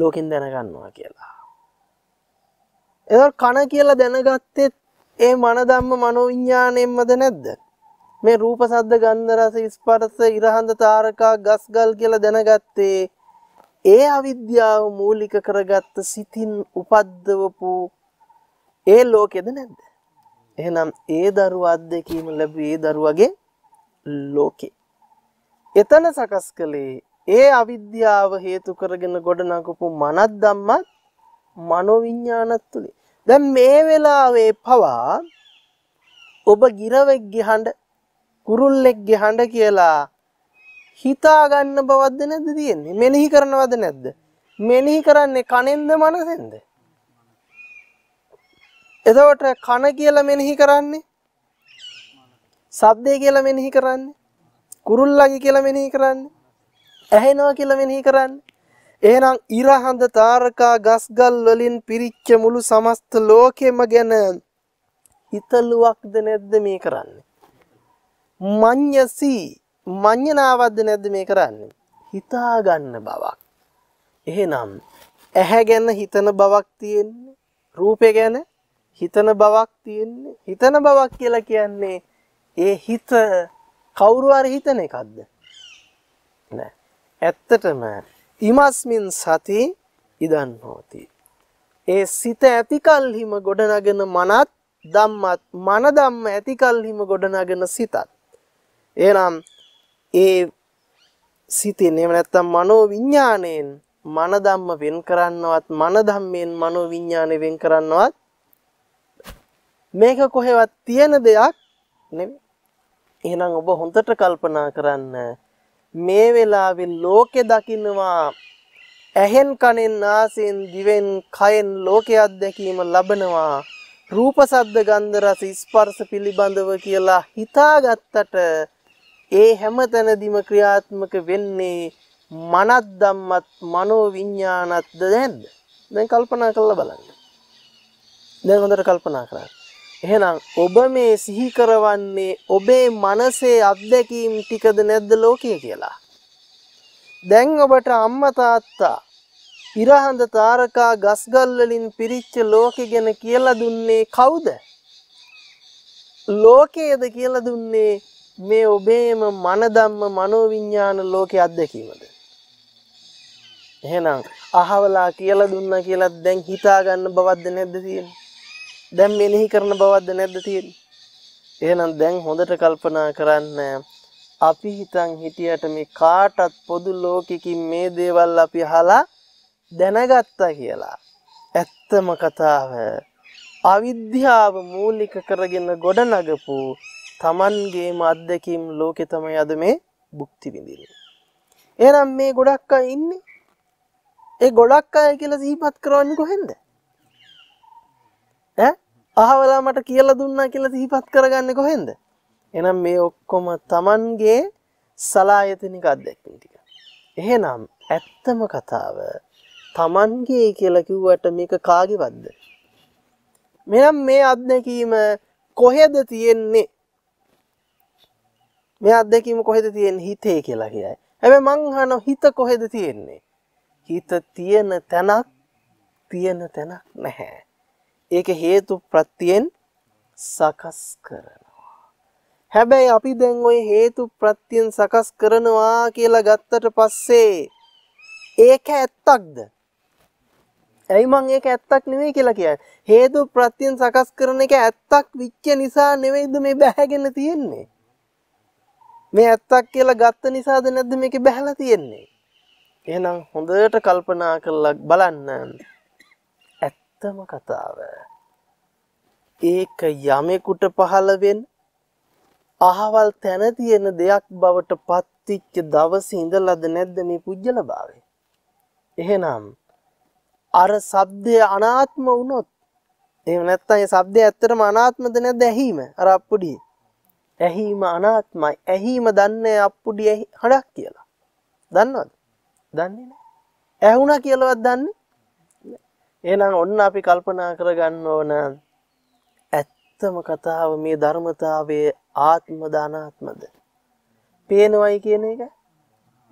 ලෝකෙන් දැනගන්නවා කියලා. එතකොට කන කියලා දැනගත්තේ ඒ මන ධම්ම මනෝවිඥාණයෙන්මද නැද්ද? මේ රූප ශබ්ද ගන්ධ රස ස්පර්ශ ඉරහඳ තාරකා ගස්ගල් කියලා දැනගත්තේ ඒ අවිද්‍යාව මූලික කරගත්ත සිතින් උපද්දවපු ඒ ලෝකෙද නැද්ද? එහෙනම් ඒ දරුවා අධ්‍යක්ීම ලැබුවේ ඒ දරුවගේ ලෝකේ. එතන සකස් කළේ ඒ අවිද්‍යාව හේතු කරගෙන ගොඩනගපු මනස් ධම්මත් මනෝවිඥානත් තුලයි. දැන් මේ වෙලාවේ පවා ඔබ ගිරවෙක්ගේ හඬ කුරුල්ලෙක්ගේ හඬ කියලා හිතා ගන්න බවක්ද නැද්ද තියෙන්නේ? මෙනෙහි කරනවද නැද්ද? මෙනෙහි කරන්නේ කනෙන්ද මනසෙන්ද? එතකොට කන කියලා මෙනෙහි කරන්නේ, ශබ්දය කියලා මෙනෙහි කරන්නේ, කුරුල්ලගේ කියලා මෙනෙහි කරන්නේ, ඇහෙනවා කියලා මෙනෙහි කරන්නේ. එහෙනම් ඉරහඳ තාරකා ගස්ගල් වලින් පිරිච්ච මුළු සමස්ත ලෝකෙම ගැන හිතලුවක්ද නැද්ද මේ කරන්නේ? මඤ්ඤසි මඤ්ඤණාවක්ද නැද්ද මේ කරන්නේ? හිතා ගන්න බවක්. එහෙනම් ඇහැ ගැන හිතන බවක් තියෙන්නේ, රූපය ගැන හිතන බවක් තියෙන්නේ. හිතන බවක් කියලා කියන්නේ ඒ හිත කවුරු හරි හිතන එකක්ද? නෑ. ඇත්තටම ඉමස්මින් සති ඉදන් හෝති. ඒ සිත ඇතිකල්හිම ගොඩනගෙන මනත් ධම්මත්, මන ධම්ම ඇතිකල්හිම ගොඩනගෙන සිතත්. එහෙනම් ඒ සිතේ නෙම නැත්තම් මනෝ විඥාණයෙන් මන ධම්ම වෙන් කරන්නවත්, මන ධම්මයෙන් මනෝ විඥාණය වෙන් කරන්නවත් මේක කොහෙවත් තියෙන දෙයක් නෙමෙයි. එහෙනම් ඔබ හොඳට කල්පනා කරන්න, මේ වෙලාවේ ලෝකේ දකින්නවා ඇහෙන්, කනෙන්, නාසයෙන්, දිවෙන්, කයෙන් ලෝකයක් දැකීම ලබනවා. රූප ශබ්ද ගන්ධ රස ස්පර්ශ පිළිබඳව කියලා හිතාගත්තට ඒ හැමතැනදීම ක්‍රියාත්මක වෙන්නේ මනස් ධම්මත් මනෝ විඥානත්ද නැද්ද? දැන් කල්පනා කරලා බලන්න. දැන් හොඳට කල්පනා කරන්න. එහෙනම් ඔබ මේ සිහි කරවන්නේ ඔබේ මනසේ අත්දැකීම් ටිකද නැද්ද ලෝකය කියලා? දැන් ඔබට අම්මා තාත්තා ඉරහඳ තාරකා ගස්ගල් වලින් පිරිච්ච ලෝකෙ ගැන කියලා දුන්නේ කවුද? ලෝකයේද කියලා දුන්නේ මේ ඔබේම මන ධම්ම මනෝවිඥාන ලෝකයේ අත්දැකීමද? එහෙනම් අහවලා කියලා දුන්නා කියලා දැන් හිතා ගන්න බවක්ද නැද්ද තියෙන්නේ? දැන් මෙනෙහි කරන බවක්ද නැද්ද තියෙන්නේ? එහෙනම් දැන් හොඳට කල්පනා කරන්න, අපි හිතන් හිටියට මේ කාටත් පොදු ලෝකෙකින් මේ දේවල් අපි අහලා දැනගත්තා කියලා. ඇත්තම කතාව අවිද්‍යාව මූලික කරගෙන ගොඩනගපු තමන්ගේම අත්දැකීම් ලෝකෙ තමයි අද මේ භුක්ති විඳින්නේ. එහෙනම් මේ ගොඩක් අය ඉන්නේ, ඒ ගොඩක් අය කියලා සිහිපත් කරවන්නේ කොහෙන්ද? ඈ අහවලා මට කියලා දුන්නා කියලා සිහිපත් කරගන්නේ කොහෙන්ද? එහෙනම් මේ ඔක්කොම තමන්ගේ සලායතනික අත්දැකීම් ටික. එහෙනම් ඇත්තම කතාව තමන්ගේ කියලා කිව්වට මේක කාගේවත්ද? මෙනම් මේ අත්දැකීම කොහෙද තියෙන්නේ? මේ අත්දැකීම කොහෙද තියෙන්නේ? හිතේ කියලා කියයි. හැබැයි මං අහන හිත කොහෙද තියෙන්නේ? හිත තියෙන තැනක් තියෙන තැනක් නැහැ. ඒක හේතු ප්‍රත්‍යයෙන් සකස් කරනවා. හැබැයි අපි දැන් ওই හේතු ප්‍රත්‍යයෙන් සකස් කරනවා කියලා ගත්තට පස්සේ ඒක ඇත්තක්ද? ඇයි මං ඒක ඇත්තක් නෙවෙයි කියලා කියන්නේ? හේතු ප්‍රත්‍යයෙන් සකස් කරන එක ඇත්තක් විච්ච නිසා නෙවෙයිද මේ බැහැගෙන තියෙන්නේ? මේ ඇත්තක් කියලා ගත්ත නිසාද නැද්ද මේක බැහැලා තියෙන්නේ? එහෙනම් හොඳට කල්පනා කරලා බලන්න. ඇත්තම කතාව ඒක යමෙකුට පහළ වෙන අහවල් තැන තියෙන දෙයක් බවට පත්විච්ච දවසේ ඉඳලාද නැද්ද මේ පුජ්‍යලභාවය? එහෙනම් අර ශබ්දය අනාත්ම වුණොත්, එහෙම නැත්නම් ඒ ශබ්දය ඇත්තටම අනාත්මද නැද්ද? ඇහිම, අර අප්පුඩිය ඇහිම අනාත්මයි. ඇහිම දන්නේ අප්පුඩි හඬක් කියලා. දන්නවද? දන්නේ නැහැ. ඇහුණා කියලාවත් දන්නේ නැහැ. එහෙනම් ඔන්න අපි කල්පනා කරගන්න ඕන, ඇත්තම කතාව මේ ධර්මතාවයේ ආත්මද අනාත්මද? පේනවයි කියන එක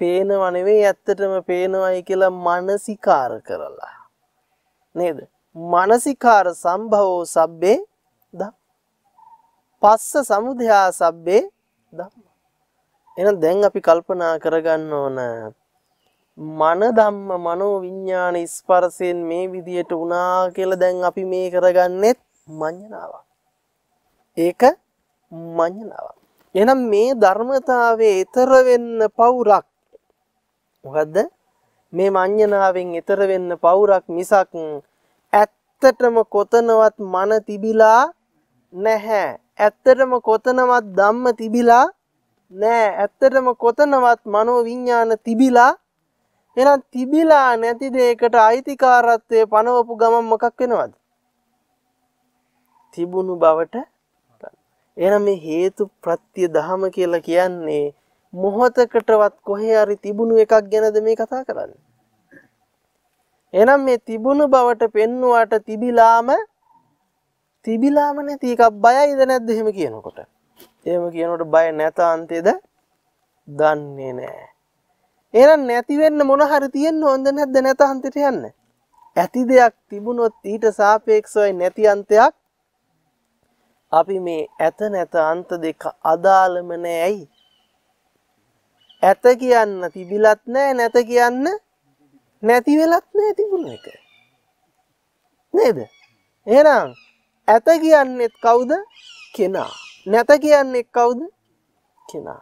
පේනව නෙවෙයි, ඇත්තටම පේනවයි කියලා මානසිකාර කරලා නේද? मानसिकार संभवो सब्बे पस्स समुदया सब्बे धम्मा कल्पना करगन्न ओන मन धम्म मनो विज्ञान स्पर्शेन मे विधिයට උනා කියලා දැන් අපි මේ කරගන්නෙත් මඤ්ඤණාවක් ඒක මඤ්ඤණාවක් එහෙනම් මේ ධර්මතාවයේ ඊතර වෙන්න පවුරක් මොකද්ද මේ මඤ්ඤණාවෙන් ඊතර වෙන්න පවුරක් මිසක් ඇත්තටම කොතනවත් මන තිබිලා නැහැ ඇත්තටම කොතනවත් ධම්ම තිබිලා නැහැ ඇත්තටම කොතනවත් මනෝ විඥාන තිබිලා එහෙනම් තිබිලා නැති දෙයකට අයිතිකාරත්වයේ පනවපු ගමන් මොකක් වෙනවද තිබුණු බවට එහෙනම් මේ හේතු ප්‍රත්‍ය ධම කියලා කියන්නේ මොහතකටවත් කොහේ හරි තිබුණු එකක් ගැනද මේ කතා කරන්නේ එහෙනම් මේ තිබුණු බවට පෙන්වුවාට තිබිලාම තිබිලාම නැති එකක් බයයිද නැද්ද එහෙම කියනකොට එහෙම කියනකොට බය නැත අන්තයේද දන්නේ නැහැ එහෙනම් නැති වෙන්න මොන හරි තියෙන්න ඕනද නැද්ද නැත අන්තයට යන්න ඇති දෙයක් තිබුණොත් ඊට සාපේක්ෂවයි නැති අන්තයක් අපි මේ ඇත නැත අන්ත දෙක අදාළම නැහැයි ඇත කියන්න තිබිලත් නැහැ නැත කියන්න නැති වෙලත් නැහැ තිබුණ එක නේද එහෙනම් ඇත කියන්නේත් කවුද කෙනා නැත කියන්නේ කවුද කෙනා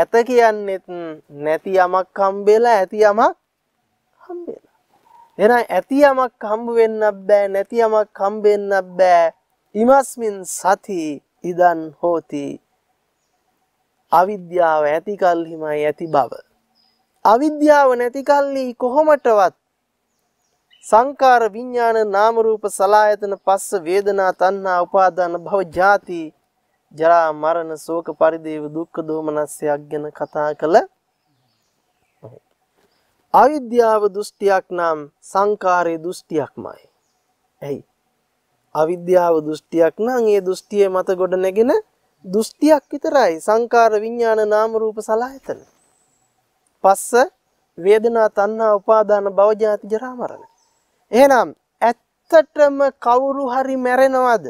ඇත කියන්නේත් නැති යමක් හම්බෙලා ඇති යමක් හම්බෙලා එහෙනම් ඇති යමක් හම්බ වෙන්නත් බෑ නැති යමක් හම්බ වෙන්නත් බෑ ඉමස්මින් සති ඉදන් හෝති අවිද්‍යාව ඇති කල්හිමයි ඇති බව අවිද්‍යාව නැති කල්හි කොහොමටවත් සංකාර විඥාන නාම රූප සලආයතන පස්ස වේදනා තණ්හා උපාදාන භව ජාති ජරා මරණ ශෝක පරිදේව දුක්ඛ දෝමනස්සයක් ගැන කතා කළ අවිද්‍යාව දෘෂ්ටියක් නම් සංකාරයේ දෘෂ්ටියක්මයි එයි අවිද්‍යාව දෘෂ්ටියක් නම් ඒ දෘෂ්ටියේ මත ගොඩ නැගෙන දෘෂ්ටියක් විතරයි සංකාර විඥාන නාම රූප සලආයතන පස්ස වේදනා තණ්හා උපාදාන භව ජාති ජරා මරණ එහෙනම් ඇත්තටම කවුරු හරි මැරෙනවද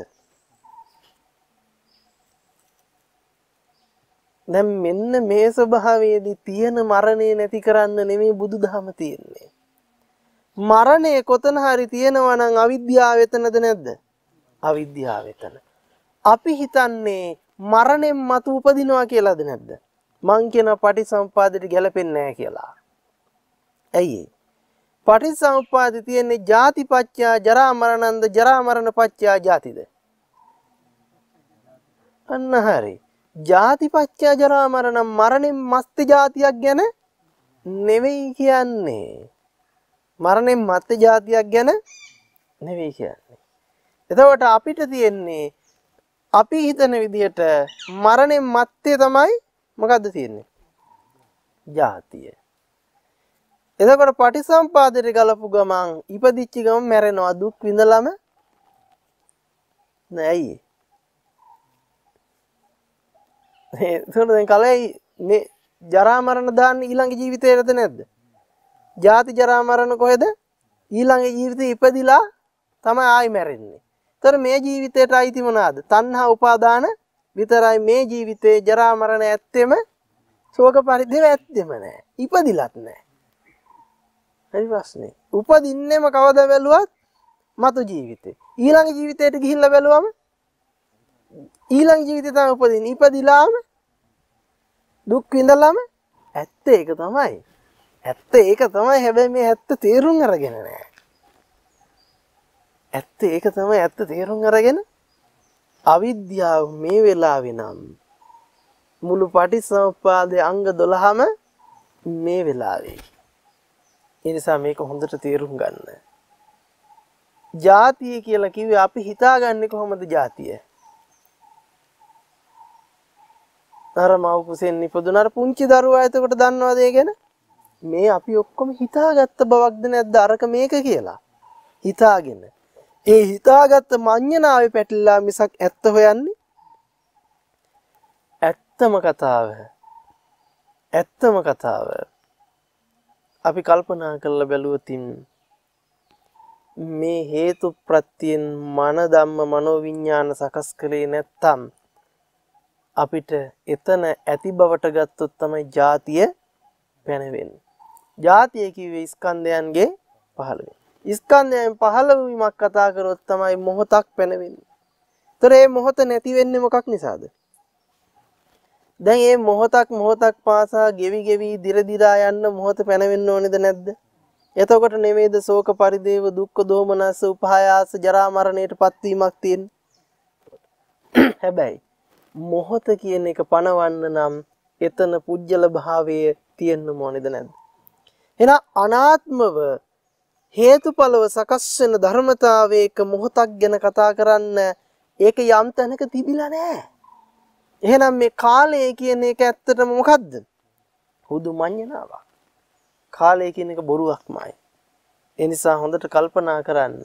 දැන් මෙන්න මේ ස්වභාවයේදී තියෙන මරණය නැති කරන්න නෙමෙයි බුදුදහම තියෙන්නේ මරණය කොතන හරි තියෙනවා නම් අවිද්‍යාව එතනද නැද්ද අවිද්‍යාව එතන අපි හිතන්නේ මරණයෙන් මතු උපදිනවා කියලාද නැද්ද මං කියන පටිසම්පාදයට ගැලපෙන්නේ නැහැ කියලා. ඇයි? පටිසම්පාදේ තියෙන්නේ ජාතිපච්චය ජරා මරණන්ද ජරා මරණපච්චය ජාතිද? අන්න හරි. ජාතිපච්චය ජරා මරණ මරණෙන් මස්ති ජාතියක් ගැන නෙවෙයි කියන්නේ. මරණෙන් මස්ති ජාතියක් ගැන නෙවෙයි කියන්නේ. එතකොට අපිට තියෙන්නේ අපි හිතන විදිහට මරණයෙන් මත්තේ තමයි මොකද්ද තියෙන්නේ? ජාතිය. එතකොට පටිසම්පාදයට ගලපු ගමන් ඉපදිච්ච ගමන් මැරෙනවා දුක් විඳලම නෑයි. ඒ තුනෙන් කලයි මේ ජරා මරණ දාන්න ඊළඟ ජීවිතේටද නැද්ද? ජාති ජරා මරණ කොහෙද? ඊළඟ ජීවිතේ ඉපදිලා තමයි ආයි මැරෙන්නේ. तर मे जीवितेට අයිති මොනවාද තණ්හා උපාදාන විතරයි මේ ජීවිතේ ජරා මරණ ඇත්තෙම ශෝක පරිදේව ඇත්තෙම නෑ ඉපදිලත් නෑ හරි ප්‍රශ්නේ උපදින්නෙම කවදා බැලුවත් මතු ජීවිතේ ඊළඟ ජීවිතයට ගිහිල්ලා බැලුවම ඊළඟ ජීවිතේ තමයි උපදින්නේ ඉපදිලාම දුක් විඳලාම ඇත්ත ඒක තමයි ඇත්ත ඒක තමයි හැබැයි මේ ඇත්ත තේරුම් අරගෙන නෑ ඇත්ත ඒක තමයි ඇත්ත තේරුම් අරගෙන අවිද්‍යාව මේ වෙලාවේ නම් මුළු පටිච්චසමුප්පාදයේ අංග දොළහම මේ වෙලාවේ ඒ නිසා මේක හොඳට තේරුම් ගන්න. ජාතිය කියලා කිව්වේ අපි හිතාගන්නේ කොහොමද ජාතිය? තරමවුපුසෙන් නිපදුනර පුංචි දරුවා එතකොට දන්නවද ඒ ගැන? මේ අපි ඔක්කොම හිතාගත්ත බවක්ද නැද්ද අරක මේක කියලා? හිතාගෙන ඒ හිතාගත්ත මඤ්ඤණාවේ පැටලලා මිසක් ඇත්ත හොයන්නේ ඇත්තම කතාව ඇත්තම කතාව අපි කල්පනා කරලා බැලුවොත් මේ හේතු ප්‍රත්‍යයෙන් මන ධම්ම මනෝ විඥාන සකස් කලේ නැත්තම් අපිට එතන ඇති බවට ගත්තොත් තමයි ජාතිය පැනවෙන්නේ. ජාතිය කිව්වේ ස්කන්ධයන්ගේ පහළවීම. ස්කන්ධයන් පහළවීමක් කතා කරොත් තමයි මොහොතක් පැනවෙන්නේ. ඒතර මේ මොහොත නැති වෙන්නේ මොකක් නිසාද? දැන් මේ මොහොතක් මොහොතක් පාසා ගෙවි ගෙවි දිර දිරා යන්න මොහොත පැනවෙන්න ඕනේද නැද්ද? එතකොට නෙමෙයිද ශෝක පරිදේව දුක්ඛ දෝමනස උපහායාස ජරා මරණයටපත් වීමක් තියෙන්නේ. හැබැයි මොහොත කියන එක පණවන්න නම් එතන පුජ්‍යල භාවයේ තියෙන්න ඕනේද නැද්ද? එහෙනම් අනාත්මව හේතුඵලව සකස් වෙන ධර්මතාවයක මොහොතක් ගැන කතා කරන්න ඒක යම් තැනක තිබිලා නැහැ. එහෙනම් මේ කාලය කියන එක ඇත්තටම මොකද්ද? හුදු මඤ්ඤණාවක්. කාලය කියන එක බොරුවක්මයි. ඒ නිසා හොඳට කල්පනා කරන්න.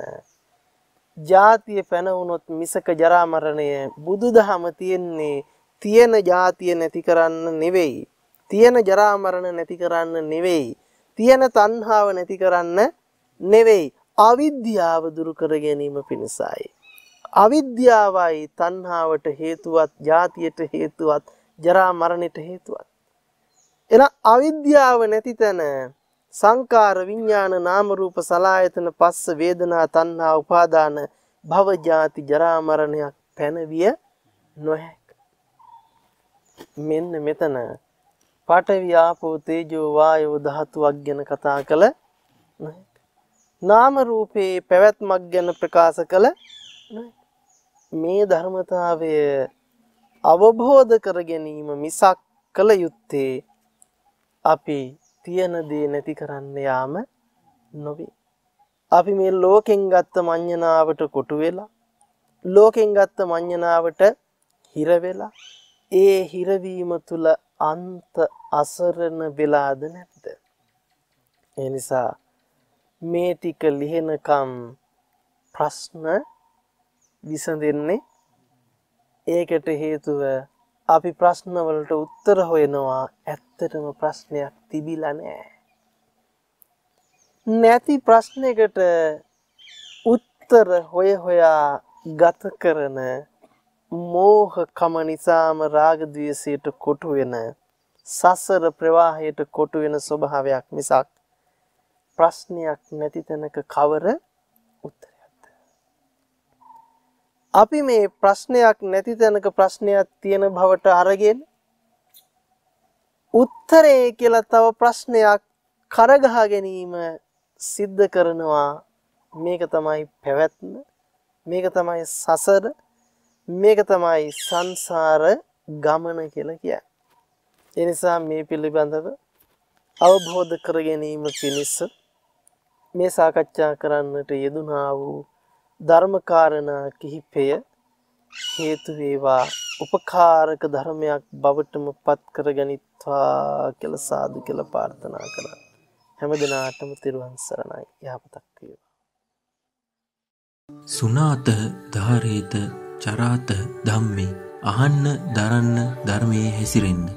ජාතිය පැන වුණොත් මිසක ජරා මරණය බුදුදහම තියන්නේ තියෙන ජාතිය නැති කරන්න නෙවෙයි. තියෙන ජරා මරණ නැති කරන්න නෙවෙයි. තියෙන තණ්හාව නැති කරන්න නෙවෙයි. අවිද්‍යාව දුරු කර ගැනීම පිණිසයි. අවිද්‍යාවයි තණ්හාවට හේතුවත් ජාතියට හේතුවත් ජරා මරණයට හේතුවත්. එන අවිද්‍යාව නැති තැන සංකාර විඥාන නාම රූප සලආයතන පස්ස වේදනා තණ්හා උපාදාන භව ජාති ජරා මරණයක් පැනවිය නොහැක. මෙන්න මෙතන පඨවි ආපෝ තේජෝ වායෝ ධාතුවක් ගැන කතා කළ නොහැක. නාම රූපේ පැවැත්මක් ගැන ප්‍රකාශ කළ නොහැක. මේ ධර්මතාවය අවබෝධ කර ගැනීම මිසක් කළ යුත්තේ අපි තියෙන දේ නැති කරන්න යාම නොවේ. අපි මේ ලෝකෙන් ගත්ත මඤ්ඤණාවට කොටු වෙලා ලෝකෙන් ගත්ත මඤ්ඤණාවට හිර වෙලා ඒ හිරවීම තුල අන්ත අසරණ වෙලාද නැද්ද? ඒ නිසා මේ ටික ලිහෙනකම් ප්‍රශ්න විසඳෙන්නේ. ඒකට හේතුව අපි ප්‍රශ්න වලට උත්තර හොයනවා. ඇත්තටම ප්‍රශ්නයක් තිබිලා නැහැ. නැති ප්‍රශ්නයකට උත්තර හොය හොයා ගත කරන මෝහකම නිසාම රාග ද්වේෂයට කොටු වෙන සසර ප්‍රවාහයට කොටු වෙන ස්වභාවයක් මිසක් ප්‍රශ්නයක් නැති තැනක කවර උත්තර අපි මේ ප්‍රශ්නයක් නැති තැනක ප්‍රශ්නයක් තියෙන බවට අරගෙන උත්තරේ කියලා තව ප්‍රශ්නයක් කරගහ ගැනීම සිද්ධ කරනවා. මේක තමයි පැවැත්ම. මේක තමයි සසර. මේක තමයි සංසාර ගමන කියලා කියන්නේ. ඒ නිසා මේ පිළිබඳව අවබෝධ කර ගැනීම පිණිස මේ සාකච්ඡා කරන්නට යෙදුනා වූ ධර්මකාරණා කිහිපය හේතු වේවා උපකාරක ධර්මයක් බවටම පත් කරගනිත්වා කියලා සාදු කියලා ප්‍රාර්ථනා කරා. හැමදිනාටම තිරුවන් සරණයි. යහපතක් වේවා. සුනාත ධාරේත චරාත ධම්මේ අහන්න දරන්න ධර්මයේ හැසිරෙන්න.